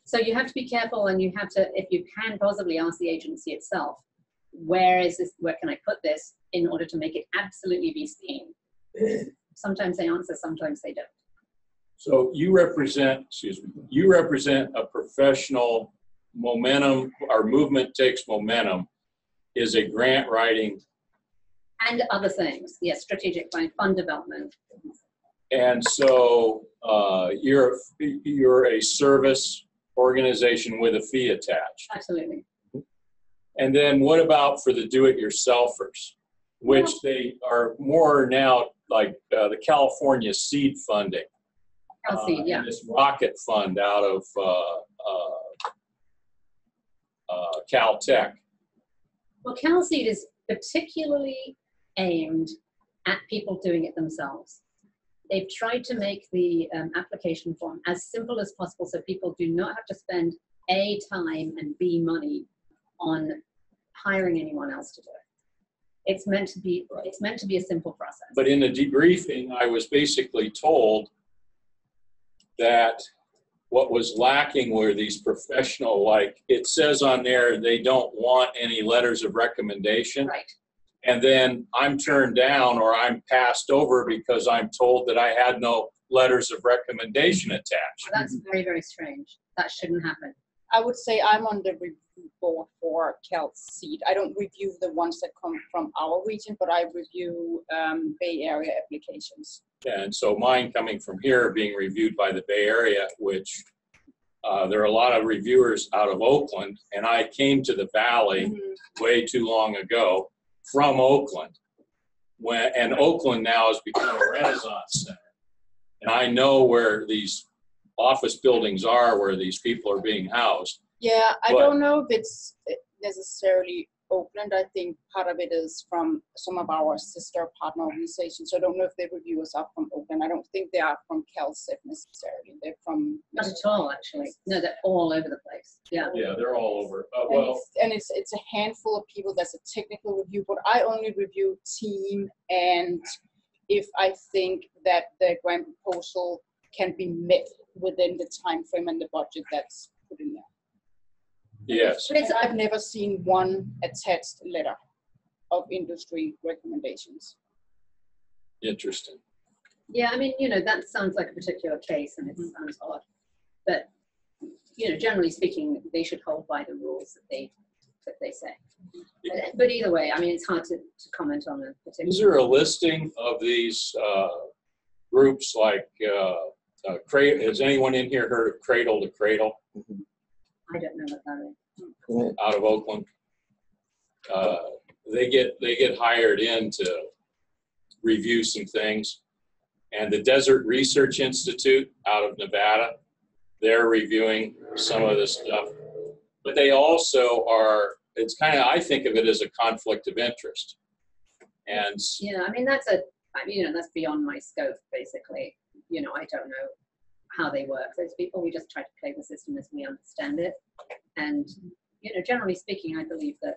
So you have to be careful, and you have to, if you can possibly, ask the agency itself, where is this, where can I put this in order to make it absolutely be seen? Sometimes they answer, sometimes they don't. So you represent, excuse me, you represent a professional Momentum, our Movement Takes Momentum, is a grant writing. And other things, yes, strategic plan, fund development. And so you're a service organization with a fee attached. Absolutely. And then what about for the do-it-yourselfers, which they are more now like the California CEED funding. CalSEED, yeah. This rocket fund out of Caltech. Well, CalSEED is particularly aimed at people doing it themselves. They've tried to make the application form as simple as possible so people do not have to spend A, time, and B, money on hiring anyone else to do it. It's meant to be, right, it's meant to be a simple process. But in the debriefing, I was basically told that what was lacking were these professional, like it says on there, they don't want any letters of recommendation. Right. And then I'm turned down or I'm passed over because I'm told that I had no letters of recommendation attached. Well, that's very, very strange. That shouldn't happen. I would say I'm on the review board for CalSEED. I don't review the ones that come from our region, but I review Bay Area applications. And so mine coming from here being reviewed by the Bay Area, which there are a lot of reviewers out of Oakland, and I came to the Valley way too long ago from Oakland. And Oakland now has become a Renaissance Center. And I know where these office buildings are, where these people are being housed. Yeah, I don't know if it's necessarily Oakland. I think part of it is from some of our sister partner organizations. So I don't know if the reviewers are from Oakland. I don't think they are from CalSEED necessarily. They're from... Not at all, actually. No, they're all over the place. Yeah, yeah, they're all over. And it's a handful of people that's a technical review, but I only review team, and if I think that the grant proposal can be met within the time frame and the budget that's put in there. Yes. But I've never seen one attached letter of industry recommendations. Interesting. Yeah, I mean, you know, that sounds like a particular case, and it sounds odd, but you know, generally speaking, they should hold by the rules that they say. Yeah. But either way, I mean, it's hard to comment on a particular. Is there a listing of these groups like Cradle? Has anyone in here heard of Cradle to Cradle? Mm-hmm. I don't know what that is. Out of Oakland, they get hired in to review some things, and the Desert Research Institute out of Nevada, they're reviewing some of this stuff. But they also are. It's kind of, I think of it as a conflict of interest And yeah, I mean, that's beyond my scope, basically. You know, I don't know how they work, those people. We just try to play the system as we understand it. And, you know, generally speaking, I believe that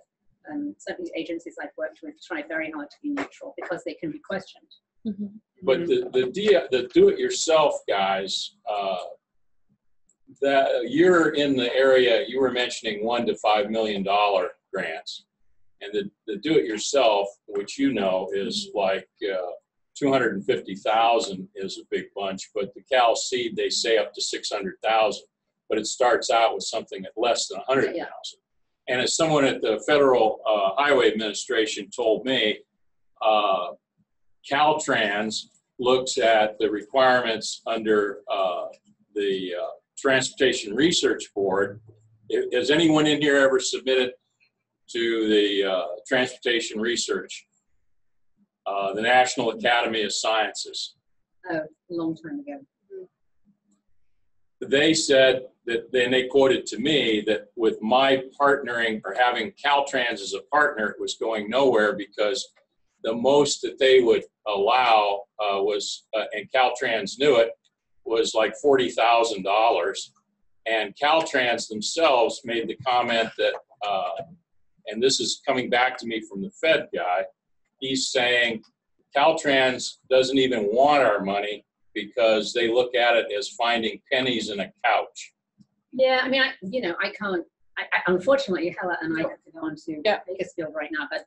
certainly agencies I've worked with try very hard to be neutral because they can be questioned. Mm-hmm. But the do-it-yourself guys, you're in the area, you were mentioning $1 to $5 million grants. And the do-it-yourself, which you know is like 250,000 is a big bunch, but the CalSEED, they say up to 600,000, but it starts out with something at less than 100,000. Yeah. And as someone at the Federal Highway Administration told me, Caltrans looks at the requirements under the Transportation Research Board. Has anyone in here ever submitted to the Transportation Research, the National Academy of Sciences? Oh, a long time ago. They said that, and they quoted to me, that with my partnering or having Caltrans as a partner, it was going nowhere because the most that they would allow was, and Caltrans knew it, was like $40,000. And Caltrans themselves made the comment that, and this is coming back to me from the Fed guy, he's saying Caltrans doesn't even want our money because they look at it as finding pennies in a couch. Yeah, I mean, I unfortunately, Hella and I have to go on to Bakersfield right now, but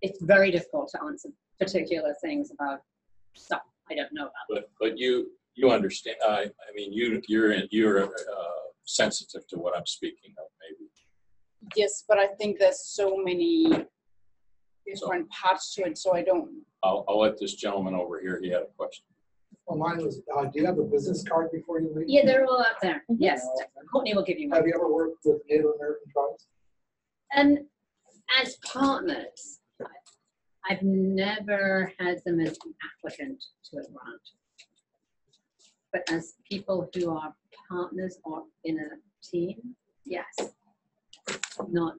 it's very difficult to answer particular things about stuff I don't know about. But you understand, I mean, you're sensitive to what I'm speaking of, maybe. Yes, but I think there's so many different parts to it, so I don't. I'll let this gentleman over here, he had a question. Well, mine was, do you have a business card before you leave? Yeah, they're all out there. Mm-hmm. Yes, Courtney will give you one. Have you ever worked with Native American tribes? And as partners, I've never had them as an applicant to a grant. But as people who are partners or in a team, yes. Not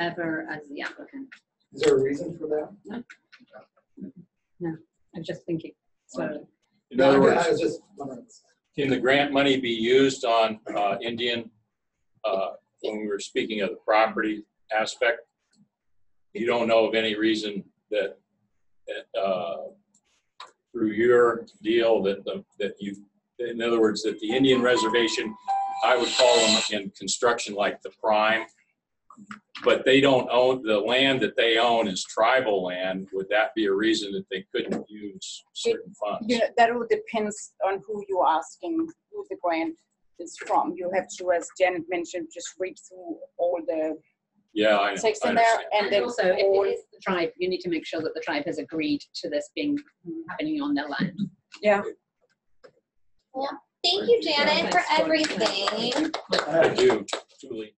ever as the applicant. Is there a reason for that? No. I'm just thinking. So, in other words, can the grant money be used on Indian, when we were speaking of the property aspect? You don't know of any reason that, through your deal, in other words, that the Indian reservation, I would call them in construction like the prime, but they don't own, the land that they own is tribal land. Would that be a reason that they couldn't use certain funds? You know, that all depends on who you're asking, who the grant is from. You have to, as Janet mentioned, just read through all the text in there. And also, if it is the tribe, you need to make sure that the tribe has agreed to this being happening on their land. Yeah. Well, thank you, Janet, for everything. I do, Julie.